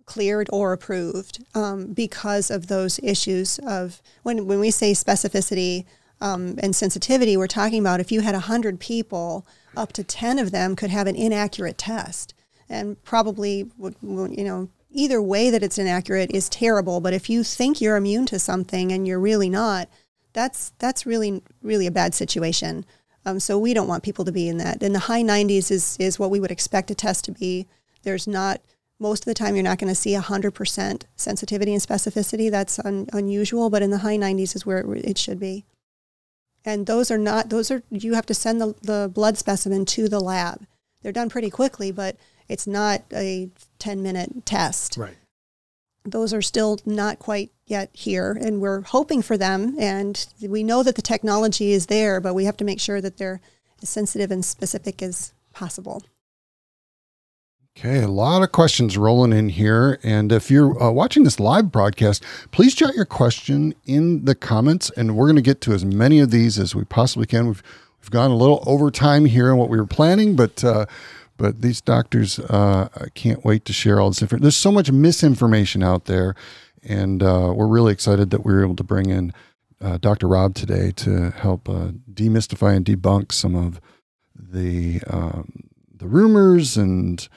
cleared or approved um, because of those issues of, when, when we say specificity um, and sensitivity, we're talking about if you had one hundred people, up to ten of them could have an inaccurate test, and probably, would, you know, either way that it's inaccurate is terrible, but if you think you're immune to something and you're really not, that's that's really, really a bad situation. Um, so we don't want people to be in that. And the high nineties is, is what we would expect a test to be. There's not, most of the time you're not going to see one hundred percent sensitivity and specificity. That's un, unusual, but in the high nineties is where it, it should be. And those are not, those are, you have to send the, the blood specimen to the lab. They're done pretty quickly, but it's not a ten-minute test. Right. Those are still not quite yet here, and we're hoping for them. And we know that the technology is there, but we have to make sure that they're as sensitive and specific as possible. Okay, a lot of questions rolling in here. And if you're uh, watching this live broadcast, please jot your question in the comments, and we're going to get to as many of these as we possibly can. We've, we've gone a little over time here in what we were planning, but... Uh, But these doctors, uh, I can't wait to share all this information. There's so much misinformation out there, and uh, we're really excited that we were able to bring in uh, Doctor Rob today to help uh, demystify and debunk some of the um, the rumors and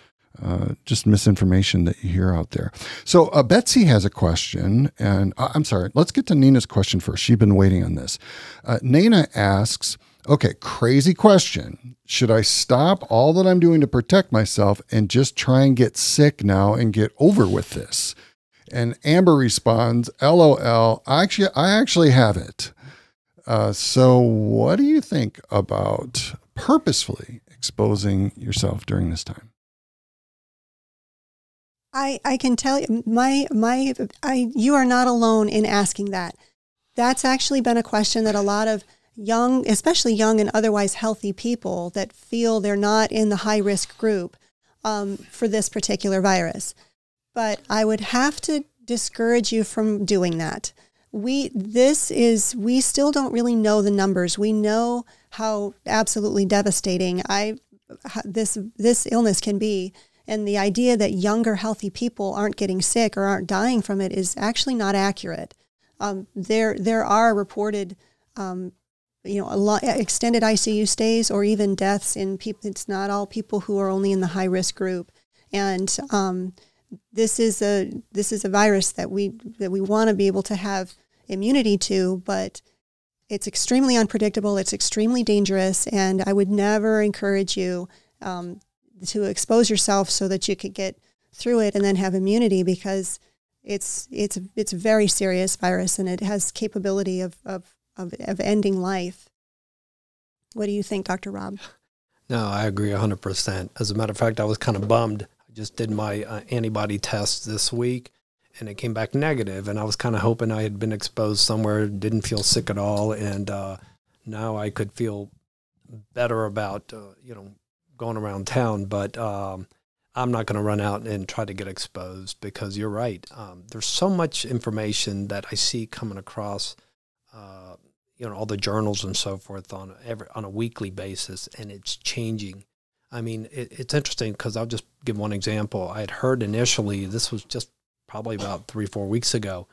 uh, just misinformation that you hear out there. So uh, Betsy has a question, and uh, I'm sorry, let's get to Nina's question first. She's been waiting on this. Uh, Nina asks, okay, crazy question. Should I stop all that I'm doing to protect myself and just try and get sick now and get over with this? And Amber responds, L O L, I actually, I actually have it. Uh, so what do you think about purposefully exposing yourself during this time? I, I can tell you, my, my, I, you are not alone in asking that. That's actually been a question that a lot of young, especially young and otherwise healthy people that feel they're not in the high risk group, um, for this particular virus. But I would have to discourage you from doing that. We, this is, we still don't really know the numbers. We know how absolutely devastating I, this, this illness can be. And the idea that younger, healthy people aren't getting sick or aren't dying from it is actually not accurate. Um, there, there are reported, um, you know, a lot, extended I C U stays or even deaths in people. It's not all people who are only in the high risk group. And um, this is a this is a virus that we that we want to be able to have immunity to, but it's extremely unpredictable. It's extremely dangerous, and I would never encourage you um, to expose yourself so that you could get through it and then have immunity, because it's it's it's a very serious virus, and it has capability of of of, of ending life. What do you think, Doctor Rob? No, I agree one hundred percent. As a matter of fact, I was kind of bummed. I just did my uh, antibody test this week, and it came back negative, and I was kind of hoping I had been exposed somewhere, didn't feel sick at all, and uh, now I could feel better about, uh, you know, going around town, but um, I'm not going to run out and try to get exposed, because you're right. Um, there's so much information that I see coming across, uh, you know, all the journals and so forth on every, on a weekly basis, and it's changing. I mean, it, it's interesting, because I'll just give one example. I had heard initially, this was just probably about three, four weeks ago,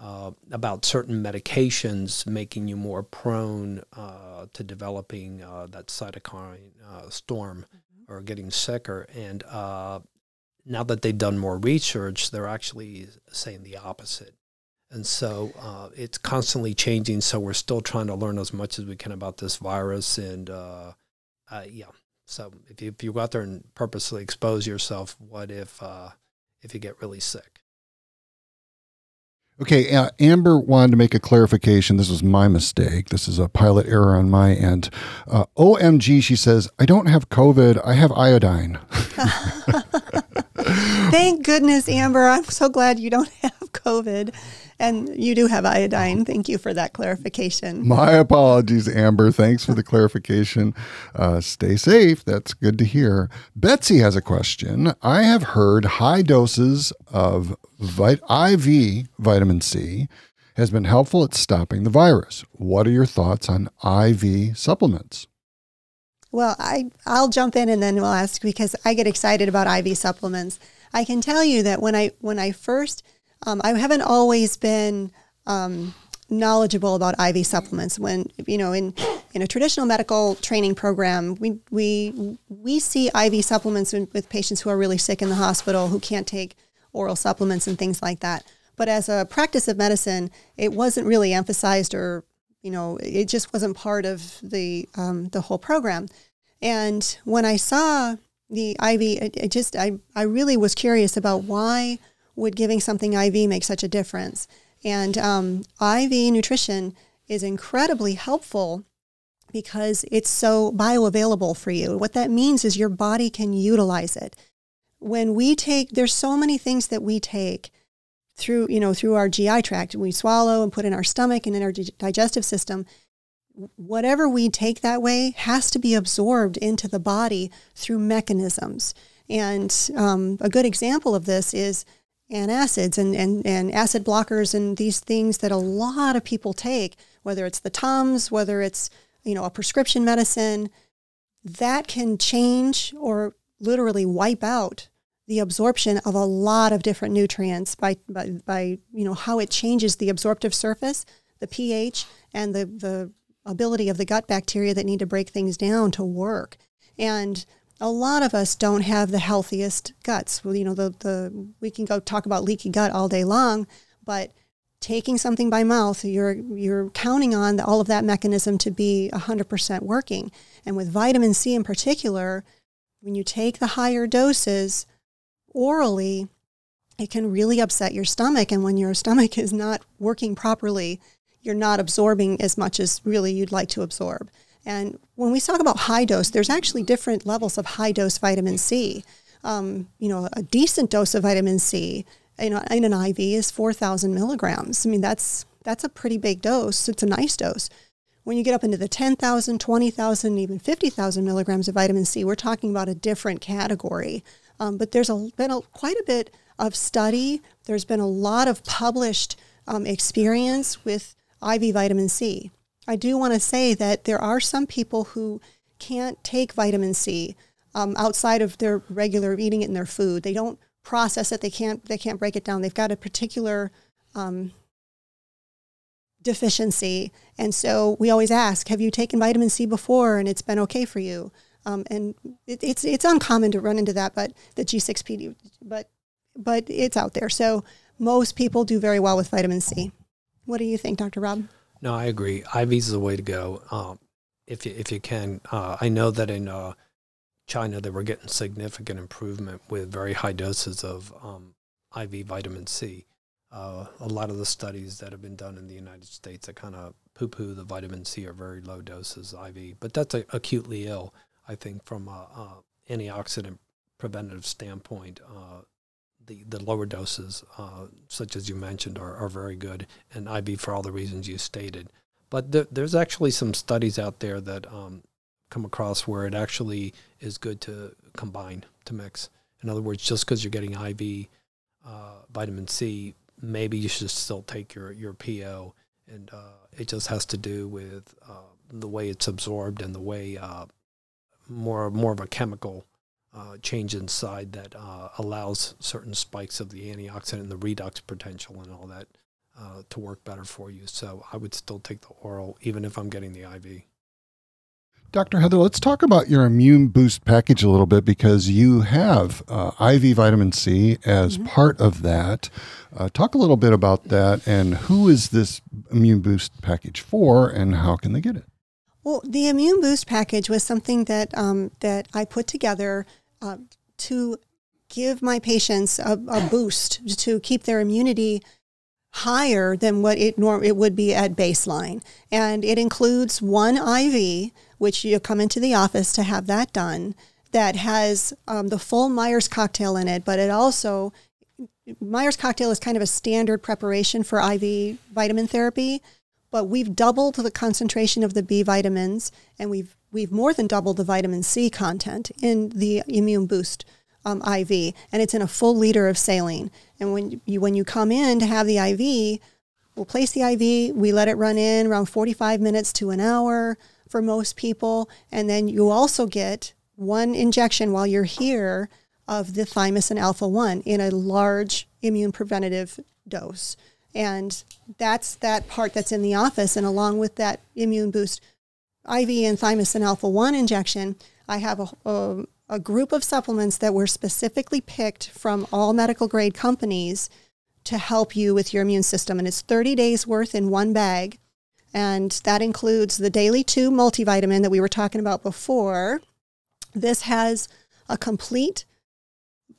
uh, about certain medications making you more prone uh, to developing uh, that cytokine uh, storm, mm-hmm. or getting sicker. And uh, now that they've done more research, they're actually saying the opposite. And so uh, it's constantly changing, so we're still trying to learn as much as we can about this virus. And, uh, uh, yeah. So if you, if you go out there and purposely expose yourself, what if uh, if you get really sick? Okay, uh, Amber wanted to make a clarification. This was my mistake. This is a pilot error on my end. Uh, O M G, she says, I don't have COVID. I have iodine. Thank goodness, Amber. I'm so glad you don't have COVID. And you do have iodine. Thank you for that clarification. My apologies, Amber. Thanks for the clarification. Uh, stay safe. That's good to hear. Betsy has a question. I have heard high doses of vit I V vitamin C has been helpful at stopping the virus. What are your thoughts on I V supplements? Well, I, I'll jump in and then we'll ask, because I get excited about I V supplements. I can tell you that when I, when I first... Um, I haven't always been um, knowledgeable about I V supplements. When, you know, in, in a traditional medical training program, we, we, we see I V supplements in, with patients who are really sick in the hospital, who can't take oral supplements and things like that. But as a practice of medicine, it wasn't really emphasized, or, you know, it just wasn't part of the, um, the whole program. And when I saw the I V, it, it just, I, I really was curious about why would giving something I V make such a difference. And um, I V nutrition is incredibly helpful because it's so bioavailable for you. What that means is your body can utilize it. When we take, there's so many things that we take through, you know, through our G I tract. We swallow and put in our stomach and in our digestive system. Whatever we take that way has to be absorbed into the body through mechanisms. And um, a good example of this is antacids and, and, and acid blockers and these things that a lot of people take, whether it's the Tums, whether it's, you know, a prescription medicine, that can change or literally wipe out the absorption of a lot of different nutrients by, by, by you know, how it changes the absorptive surface, the pH, and the, the ability of the gut bacteria that need to break things down to work. And a lot of us don't have the healthiest guts. Well, you know, the, the, we can go talk about leaky gut all day long, but taking something by mouth, you're, you're counting on the, all of that mechanism to be one hundred percent working. And with vitamin C in particular, when you take the higher doses orally, it can really upset your stomach. And when your stomach is not working properly, you're not absorbing as much as really you'd like to absorb. And when we talk about high dose, there's actually different levels of high dose vitamin C. Um, you know, a decent dose of vitamin C in, a, in an I V is four thousand milligrams. I mean, that's, that's a pretty big dose. It's a nice dose. When you get up into the ten thousand, twenty thousand, even fifty thousand milligrams of vitamin C, we're talking about a different category. Um, but there's a, been a, quite a bit of study. There's been a lot of published um, experience with I V vitamin C. I do want to say that there are some people who can't take vitamin C um, outside of their regular eating it in their food. They don't process it. They can't, they can't break it down. They've got a particular um, deficiency. And so we always ask, have you taken vitamin C before and it's been okay for you? Um, and it, it's, it's uncommon to run into that, but the G six P D, but, but it's out there. So most people do very well with vitamin C. What do you think, Doctor Rob? No, I agree. I Vs is the way to go. Um, if you, if you can, uh, I know that in, uh, China, they were getting significant improvement with very high doses of um, I V vitamin C. Uh, a lot of the studies that have been done in the United States that kind of poo-poo the vitamin C are very low doses I V. But that's a, acutely ill, I think, from an antioxidant preventative standpoint. Uh, the, the lower doses, uh, such as you mentioned, are, are very good, and I V for all the reasons you stated. But th there's actually some studies out there that um, come across where it actually is good to combine, to mix. In other words, just because you're getting I V uh, vitamin C, maybe you should still take your, your P O. And uh, it just has to do with uh, the way it's absorbed and the way uh, more, more of a chemical uh, change inside that uh, allows certain spikes of the antioxidant and the redox potential and all that uh, to work better for you. So I would still take the oral, even if I'm getting the I V. Doctor Heather, let's talk about your immune boost package a little bit, because you have uh, I V vitamin C as mm-hmm. part of that. Uh, talk a little bit about that, and who is this immune boost package for, and how can they get it? Well, the immune boost package was something that um, that I put together uh, to give my patients a, a boost to keep their immunity higher than what it norm it would be at baseline. And it includes one I V, which you come into the office to have that done, that has um, the full Myers cocktail in it, but it also, Myers cocktail is kind of a standard preparation for I V vitamin therapy, but we've doubled the concentration of the B vitamins, and we've, we've more than doubled the vitamin C content in the immune boost um, I V, and it's in a full liter of saline. And when you, when you come in to have the I V, we'll place the I V, we let it run in around forty-five minutes to an hour, for most people, and then you also get one injection while you're here of the thymosin alpha one in a large immune preventative dose. And that's that part that's in the office, and along with that immune boost I V and thymosin alpha one injection, I have a, a, a group of supplements that were specifically picked from all medical grade companies to help you with your immune system, and it's thirty days worth in one bag. And that includes the daily two multivitamin that we were talking about before. This has a complete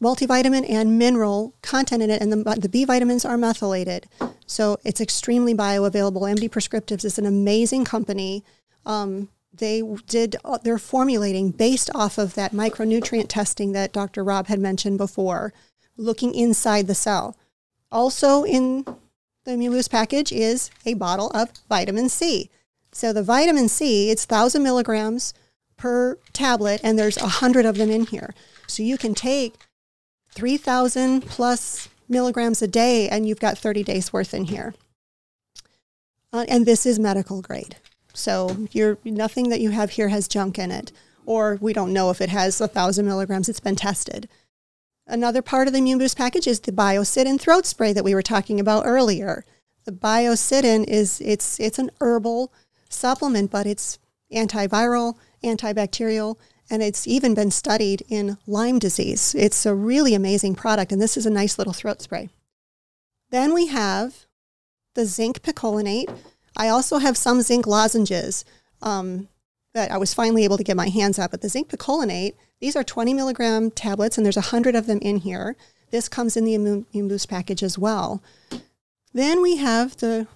multivitamin and mineral content in it, and the, the B vitamins are methylated. So it's extremely bioavailable. M D Prescriptives is an amazing company. Um, they did, they're formulating based off of that micronutrient testing that Doctor Rob had mentioned before, looking inside the cell. Also in the immune boost package is a bottle of vitamin C. So the vitamin C, it's one thousand milligrams per tablet, and there's one hundred of them in here. So you can take three thousand plus milligrams a day, and you've got thirty days worth in here. Uh, and this is medical grade. So you're, nothing that you have here has junk in it, or we don't know if it has one thousand milligrams. It's been tested. Another part of the immune boost package is the BioCidin throat spray that we were talking about earlier. The BioCidin is, it's, it's an herbal supplement, but it's antiviral, antibacterial, and it's even been studied in Lyme disease. It's a really amazing product, and this is a nice little throat spray. Then we have the zinc picolinate. I also have some zinc lozenges um, that I was finally able to get my hands on, but the zinc picolinate, these are twenty milligram tablets, and there's one hundred of them in here. This comes in the immune boost package as well. Then we have the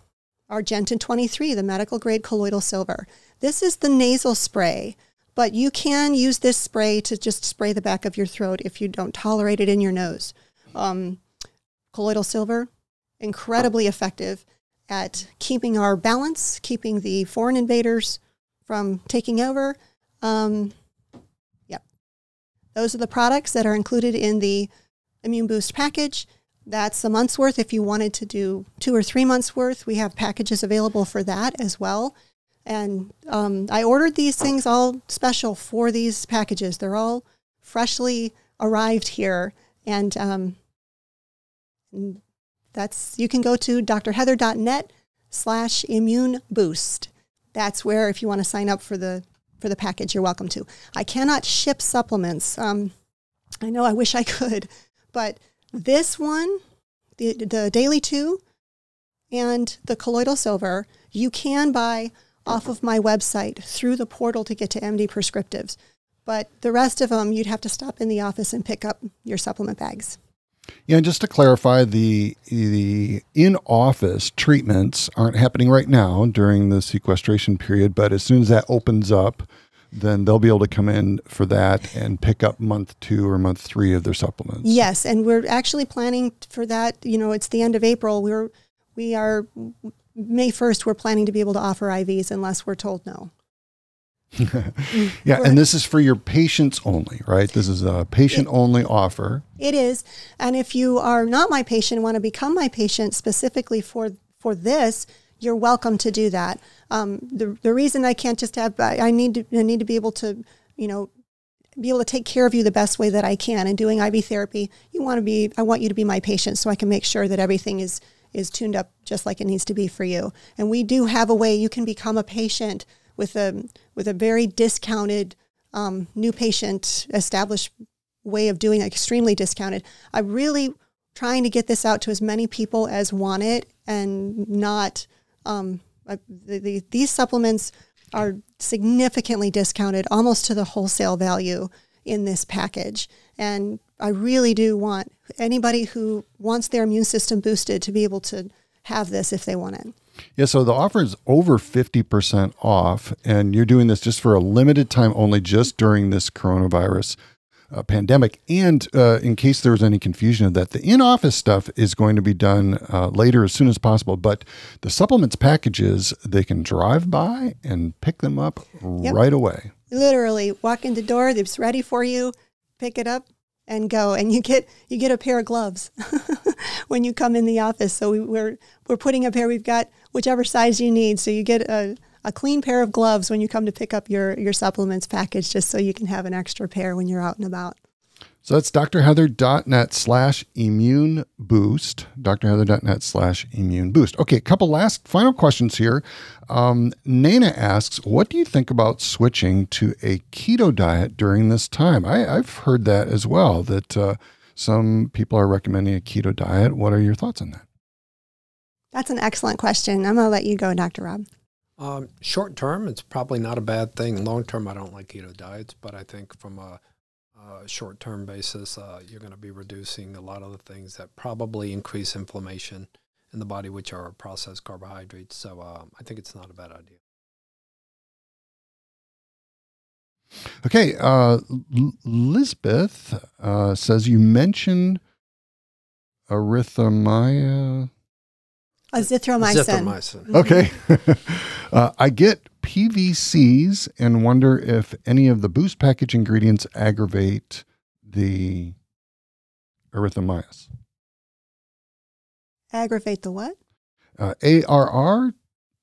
Argentyn twenty-three, the medical grade colloidal silver. This is the nasal spray, but you can use this spray to just spray the back of your throat if you don't tolerate it in your nose. Um, colloidal silver, incredibly effective. at keeping our balance, keeping the foreign invaders from taking over. Um, yep. Those are the products that are included in the Immune Boost package. That's a month's worth. If you wanted to do two or three months worth, we have packages available for that as well. And um, I ordered these things all special for these packages. They're all freshly arrived here. And um, that's, you can go to drheather.net slash immune boost. That's where, if you want to sign up for the, for the package, you're welcome to. I cannot ship supplements. Um, I know, I wish I could, but this one, the, the Daily two and the Colloidal Silver, you can buy off of my website through the portal to get to M D Prescriptives. But the rest of them, you'd have to stop in the office and pick up your supplement bags. Yeah, and just to clarify, the, the in-office treatments aren't happening right now during the sequestration period, but as soon as that opens up, then they'll be able to come in for that and pick up month two or month three of their supplements. Yes, and we're actually planning for that. You know, it's the end of April. We're, we are, May first, we're planning to be able to offer I Vs unless we're told no. Yeah, and this is for your patients only, right? This is a patient-only offer. It is, and if you are not my patient and want to become my patient specifically for, for this, you're welcome to do that. Um, the, the reason I can't just have, I, I need to, I need to be able to, you know, be able to take care of you the best way that I can. And doing I V therapy, you want to be, I want you to be my patient so I can make sure that everything is, is tuned up just like it needs to be for you. And we do have a way you can become a patient with a, with a very discounted um, new patient established way of doing it, extremely discounted. I'm really trying to get this out to as many people as want it and not... Um, the, the, these supplements are significantly discounted almost to the wholesale value in this package. And I really do want anybody who wants their immune system boosted to be able to have this if they want it. Yeah, so the offer is over fifty percent off, and you're doing this just for a limited time only, just during this coronavirus Uh, pandemic. And uh, in case there was any confusion of that, the in-office stuff is going to be done uh, later as soon as possible, but the supplements packages, they can drive by and pick them up yep. right away. Literally walk in the door, it's ready for you, pick it up and go. And you get, you get a pair of gloves when you come in the office. So we, we're, we're putting a pair, we've got whichever size you need. So you get a, a clean pair of gloves when you come to pick up your, your supplements package, just so you can have an extra pair when you're out and about. So that's drheather.net slash immune boost, drheather.net slash immune boost. Okay, a couple last final questions here. Um, Nana asks, what do you think about switching to a keto diet during this time? I, I've heard that as well, that uh, some people are recommending a keto diet. What are your thoughts on that? That's an excellent question. I'm going to let you go, Doctor Rob. Um, short term, it's probably not a bad thing. Long term, I don't like keto diets, but I think from a, a short term basis, uh, you're going to be reducing a lot of the things that probably increase inflammation in the body, which are processed carbohydrates. So um, I think it's not a bad idea. Okay. Uh, Lisbeth uh, says, you mentioned erythromyia. Azithromycin. Azithromycin. Okay. uh, I get P V Cs and wonder if any of the boost package ingredients aggravate the erythromyas. Aggravate the what? Uh, A R R?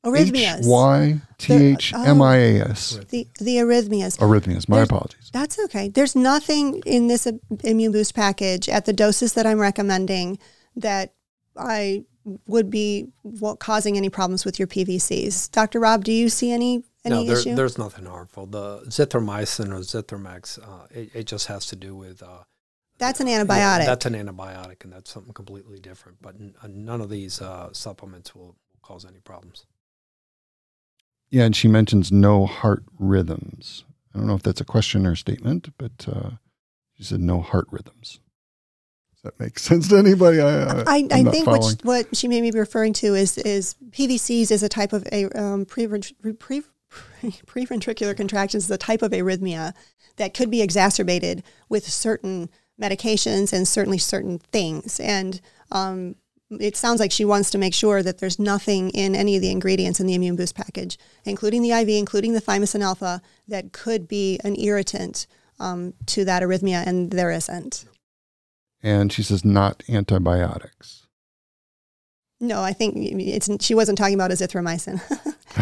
Arrhythmias. H Y T H M I A S. Oh, the, the arrhythmias. Arrhythmias. My There's, apologies. That's okay. There's nothing in this immune boost package at the doses that I'm recommending that I... would be what causing any problems with your P V Cs. Doctor Rob, do you see any, any no, there, issue? There's nothing harmful. The zithromycin or Zithromax, uh, it, it just has to do with... Uh, that's an antibiotic. Uh, that's an antibiotic, and that's something completely different. But n none of these uh, supplements will cause any problems. Yeah, and she mentions no heart rhythms. I don't know if that's a question or a statement, but uh, she said no heart rhythms. That makes sense to anybody. I, I, I think what she, what she may be referring to is is P V Cs is a type of a um, preventricular pre, pre, pre contractions, is a type of arrhythmia that could be exacerbated with certain medications and certainly certain things. And um, it sounds like she wants to make sure that there's nothing in any of the ingredients in the Immune Boost package, including the I V, including the thymosin alpha, that could be an irritant um, to that arrhythmia, and there isn't. And she says not antibiotics. No, I think it's, she wasn't talking about azithromycin.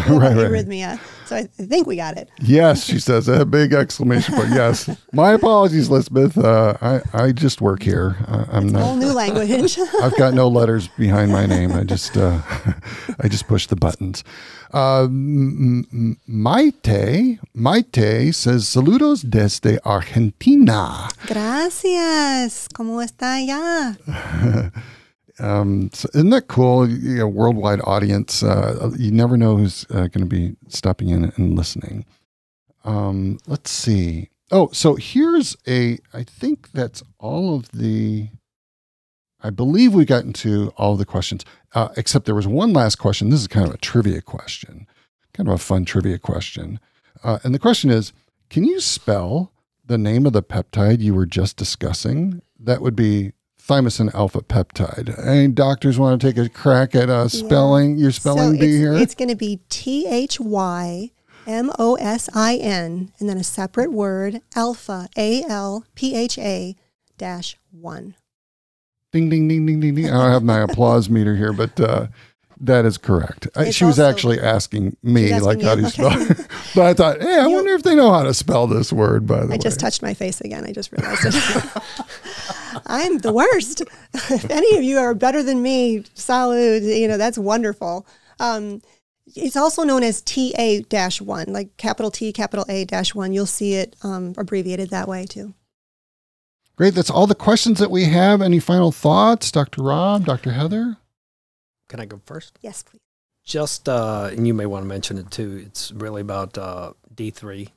Right, arrhythmia. Right. So I think we got it. Yes, she says, a big exclamation point. Yes. My apologies, Elizabeth. Uh, I, I just work here. I, I'm it's not. Whole new language. I've got no letters behind my name. I just, uh, I just push the buttons. Uh, Maite, Maite says, saludos desde Argentina. Gracias. ¿Cómo está allá? Um, so isn't that cool? You know, worldwide audience. Uh, you never know who's uh, going to be stopping in and listening. Um, let's see. Oh, so here's a, I think that's all of the, I believe we got into all of the questions, uh, except there was one last question. This is kind of a trivia question, kind of a fun trivia question. Uh, and the question is, can you spell the name of the peptide you were just discussing? That would be thymosin alpha peptide. Any doctors want to take a crack at uh, spelling, yeah. your spelling so bee it's, here? It's going to be T H Y M O S I N, and then a separate word, alpha, A L P H A, dash one. Ding, ding, ding, ding, ding, ding. I don't have my applause meter here, but uh, that is correct. I, she was actually asking me, asking like, you? how do you okay. spell it? But I thought, hey, I you, wonder if they know how to spell this word, by the I way. I just touched my face again. I just realized it. I'm the worst. If any of you are better than me, salud, you know, that's wonderful. Um, it's also known as T A dash one, like capital T, capital A dash one. You'll see it um, abbreviated that way too. Great. That's all the questions that we have. Any final thoughts, Doctor Rob, Doctor Heather? Can I go first? Yes, please. Just, uh, and you may want to mention it too, it's really about uh, D three.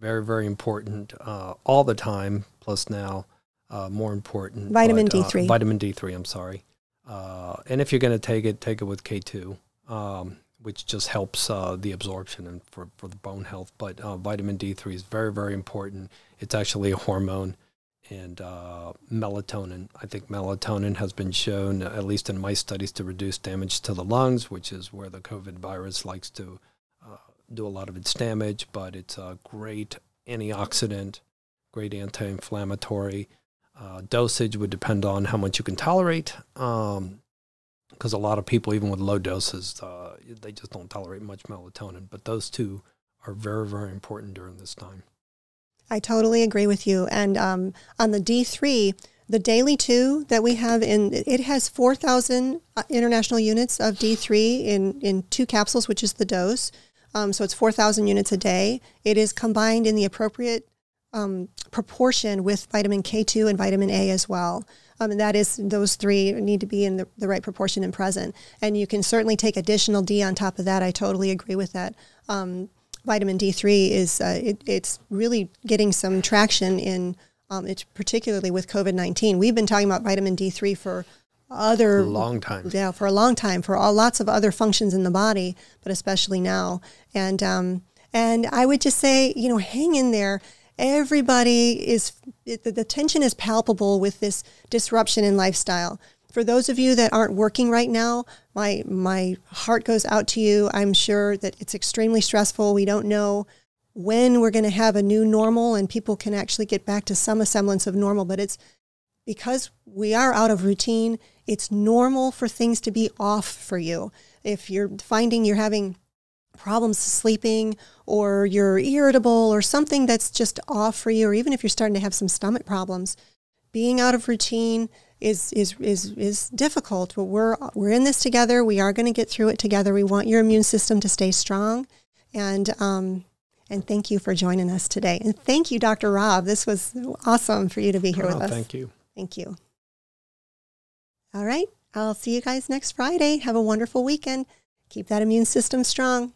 Very, very important uh, all the time, plus now. Uh, more important. Vitamin but, D three. Uh, vitamin D three, I'm sorry. Uh, and if you're going to take it, take it with K two, um, which just helps uh, the absorption and for, for the bone health. But uh, vitamin D three is very, very important. It's actually a hormone, and uh, melatonin. I think melatonin has been shown, at least in my studies, to reduce damage to the lungs, which is where the COVID virus likes to uh, do a lot of its damage. But it's a great antioxidant, great anti-inflammatory. Uh, dosage would depend on how much you can tolerate, because um, a lot of people, even with low doses, uh, they just don't tolerate much melatonin. But those two are very, very important during this time. I totally agree with you. And um, on the D three, the daily two that we have in, it has four thousand international units of D three in, in two capsules, which is the dose. Um, so it's four thousand units a day. It is combined in the appropriate Um, proportion with vitamin K two and vitamin A as well. Um, and that is, those three need to be in the, the right proportion and present. And you can certainly take additional D on top of that. I totally agree with that. Um, vitamin D three is, uh, it, it's really getting some traction in, um, it's particularly with COVID nineteen. We've been talking about vitamin D three for other a long time. Yeah, for a long time, for all, lots of other functions in the body, but especially now. And, um, and I would just say, you know, hang in there. Everybody is, it, the tension is palpable with this disruption in lifestyle. For those of you that aren't working right now, my, my heart goes out to you. I'm sure that it's extremely stressful. We don't know when we're going to have a new normal and people can actually get back to some semblance of normal, but it's because we are out of routine. It's normal for things to be off for you. If you're finding you're having problems sleeping, or you're irritable, or something that's just off for you, or even if you're starting to have some stomach problems, being out of routine is is is is difficult. But we're we're in this together. We are going to get through it together. We want your immune system to stay strong, and um and thank you for joining us today. And thank you, Doctor Rob. This was awesome for you to be here oh, with us. Thank you. Thank you. All right, I'll see you guys next Friday. Have a wonderful weekend. Keep that immune system strong.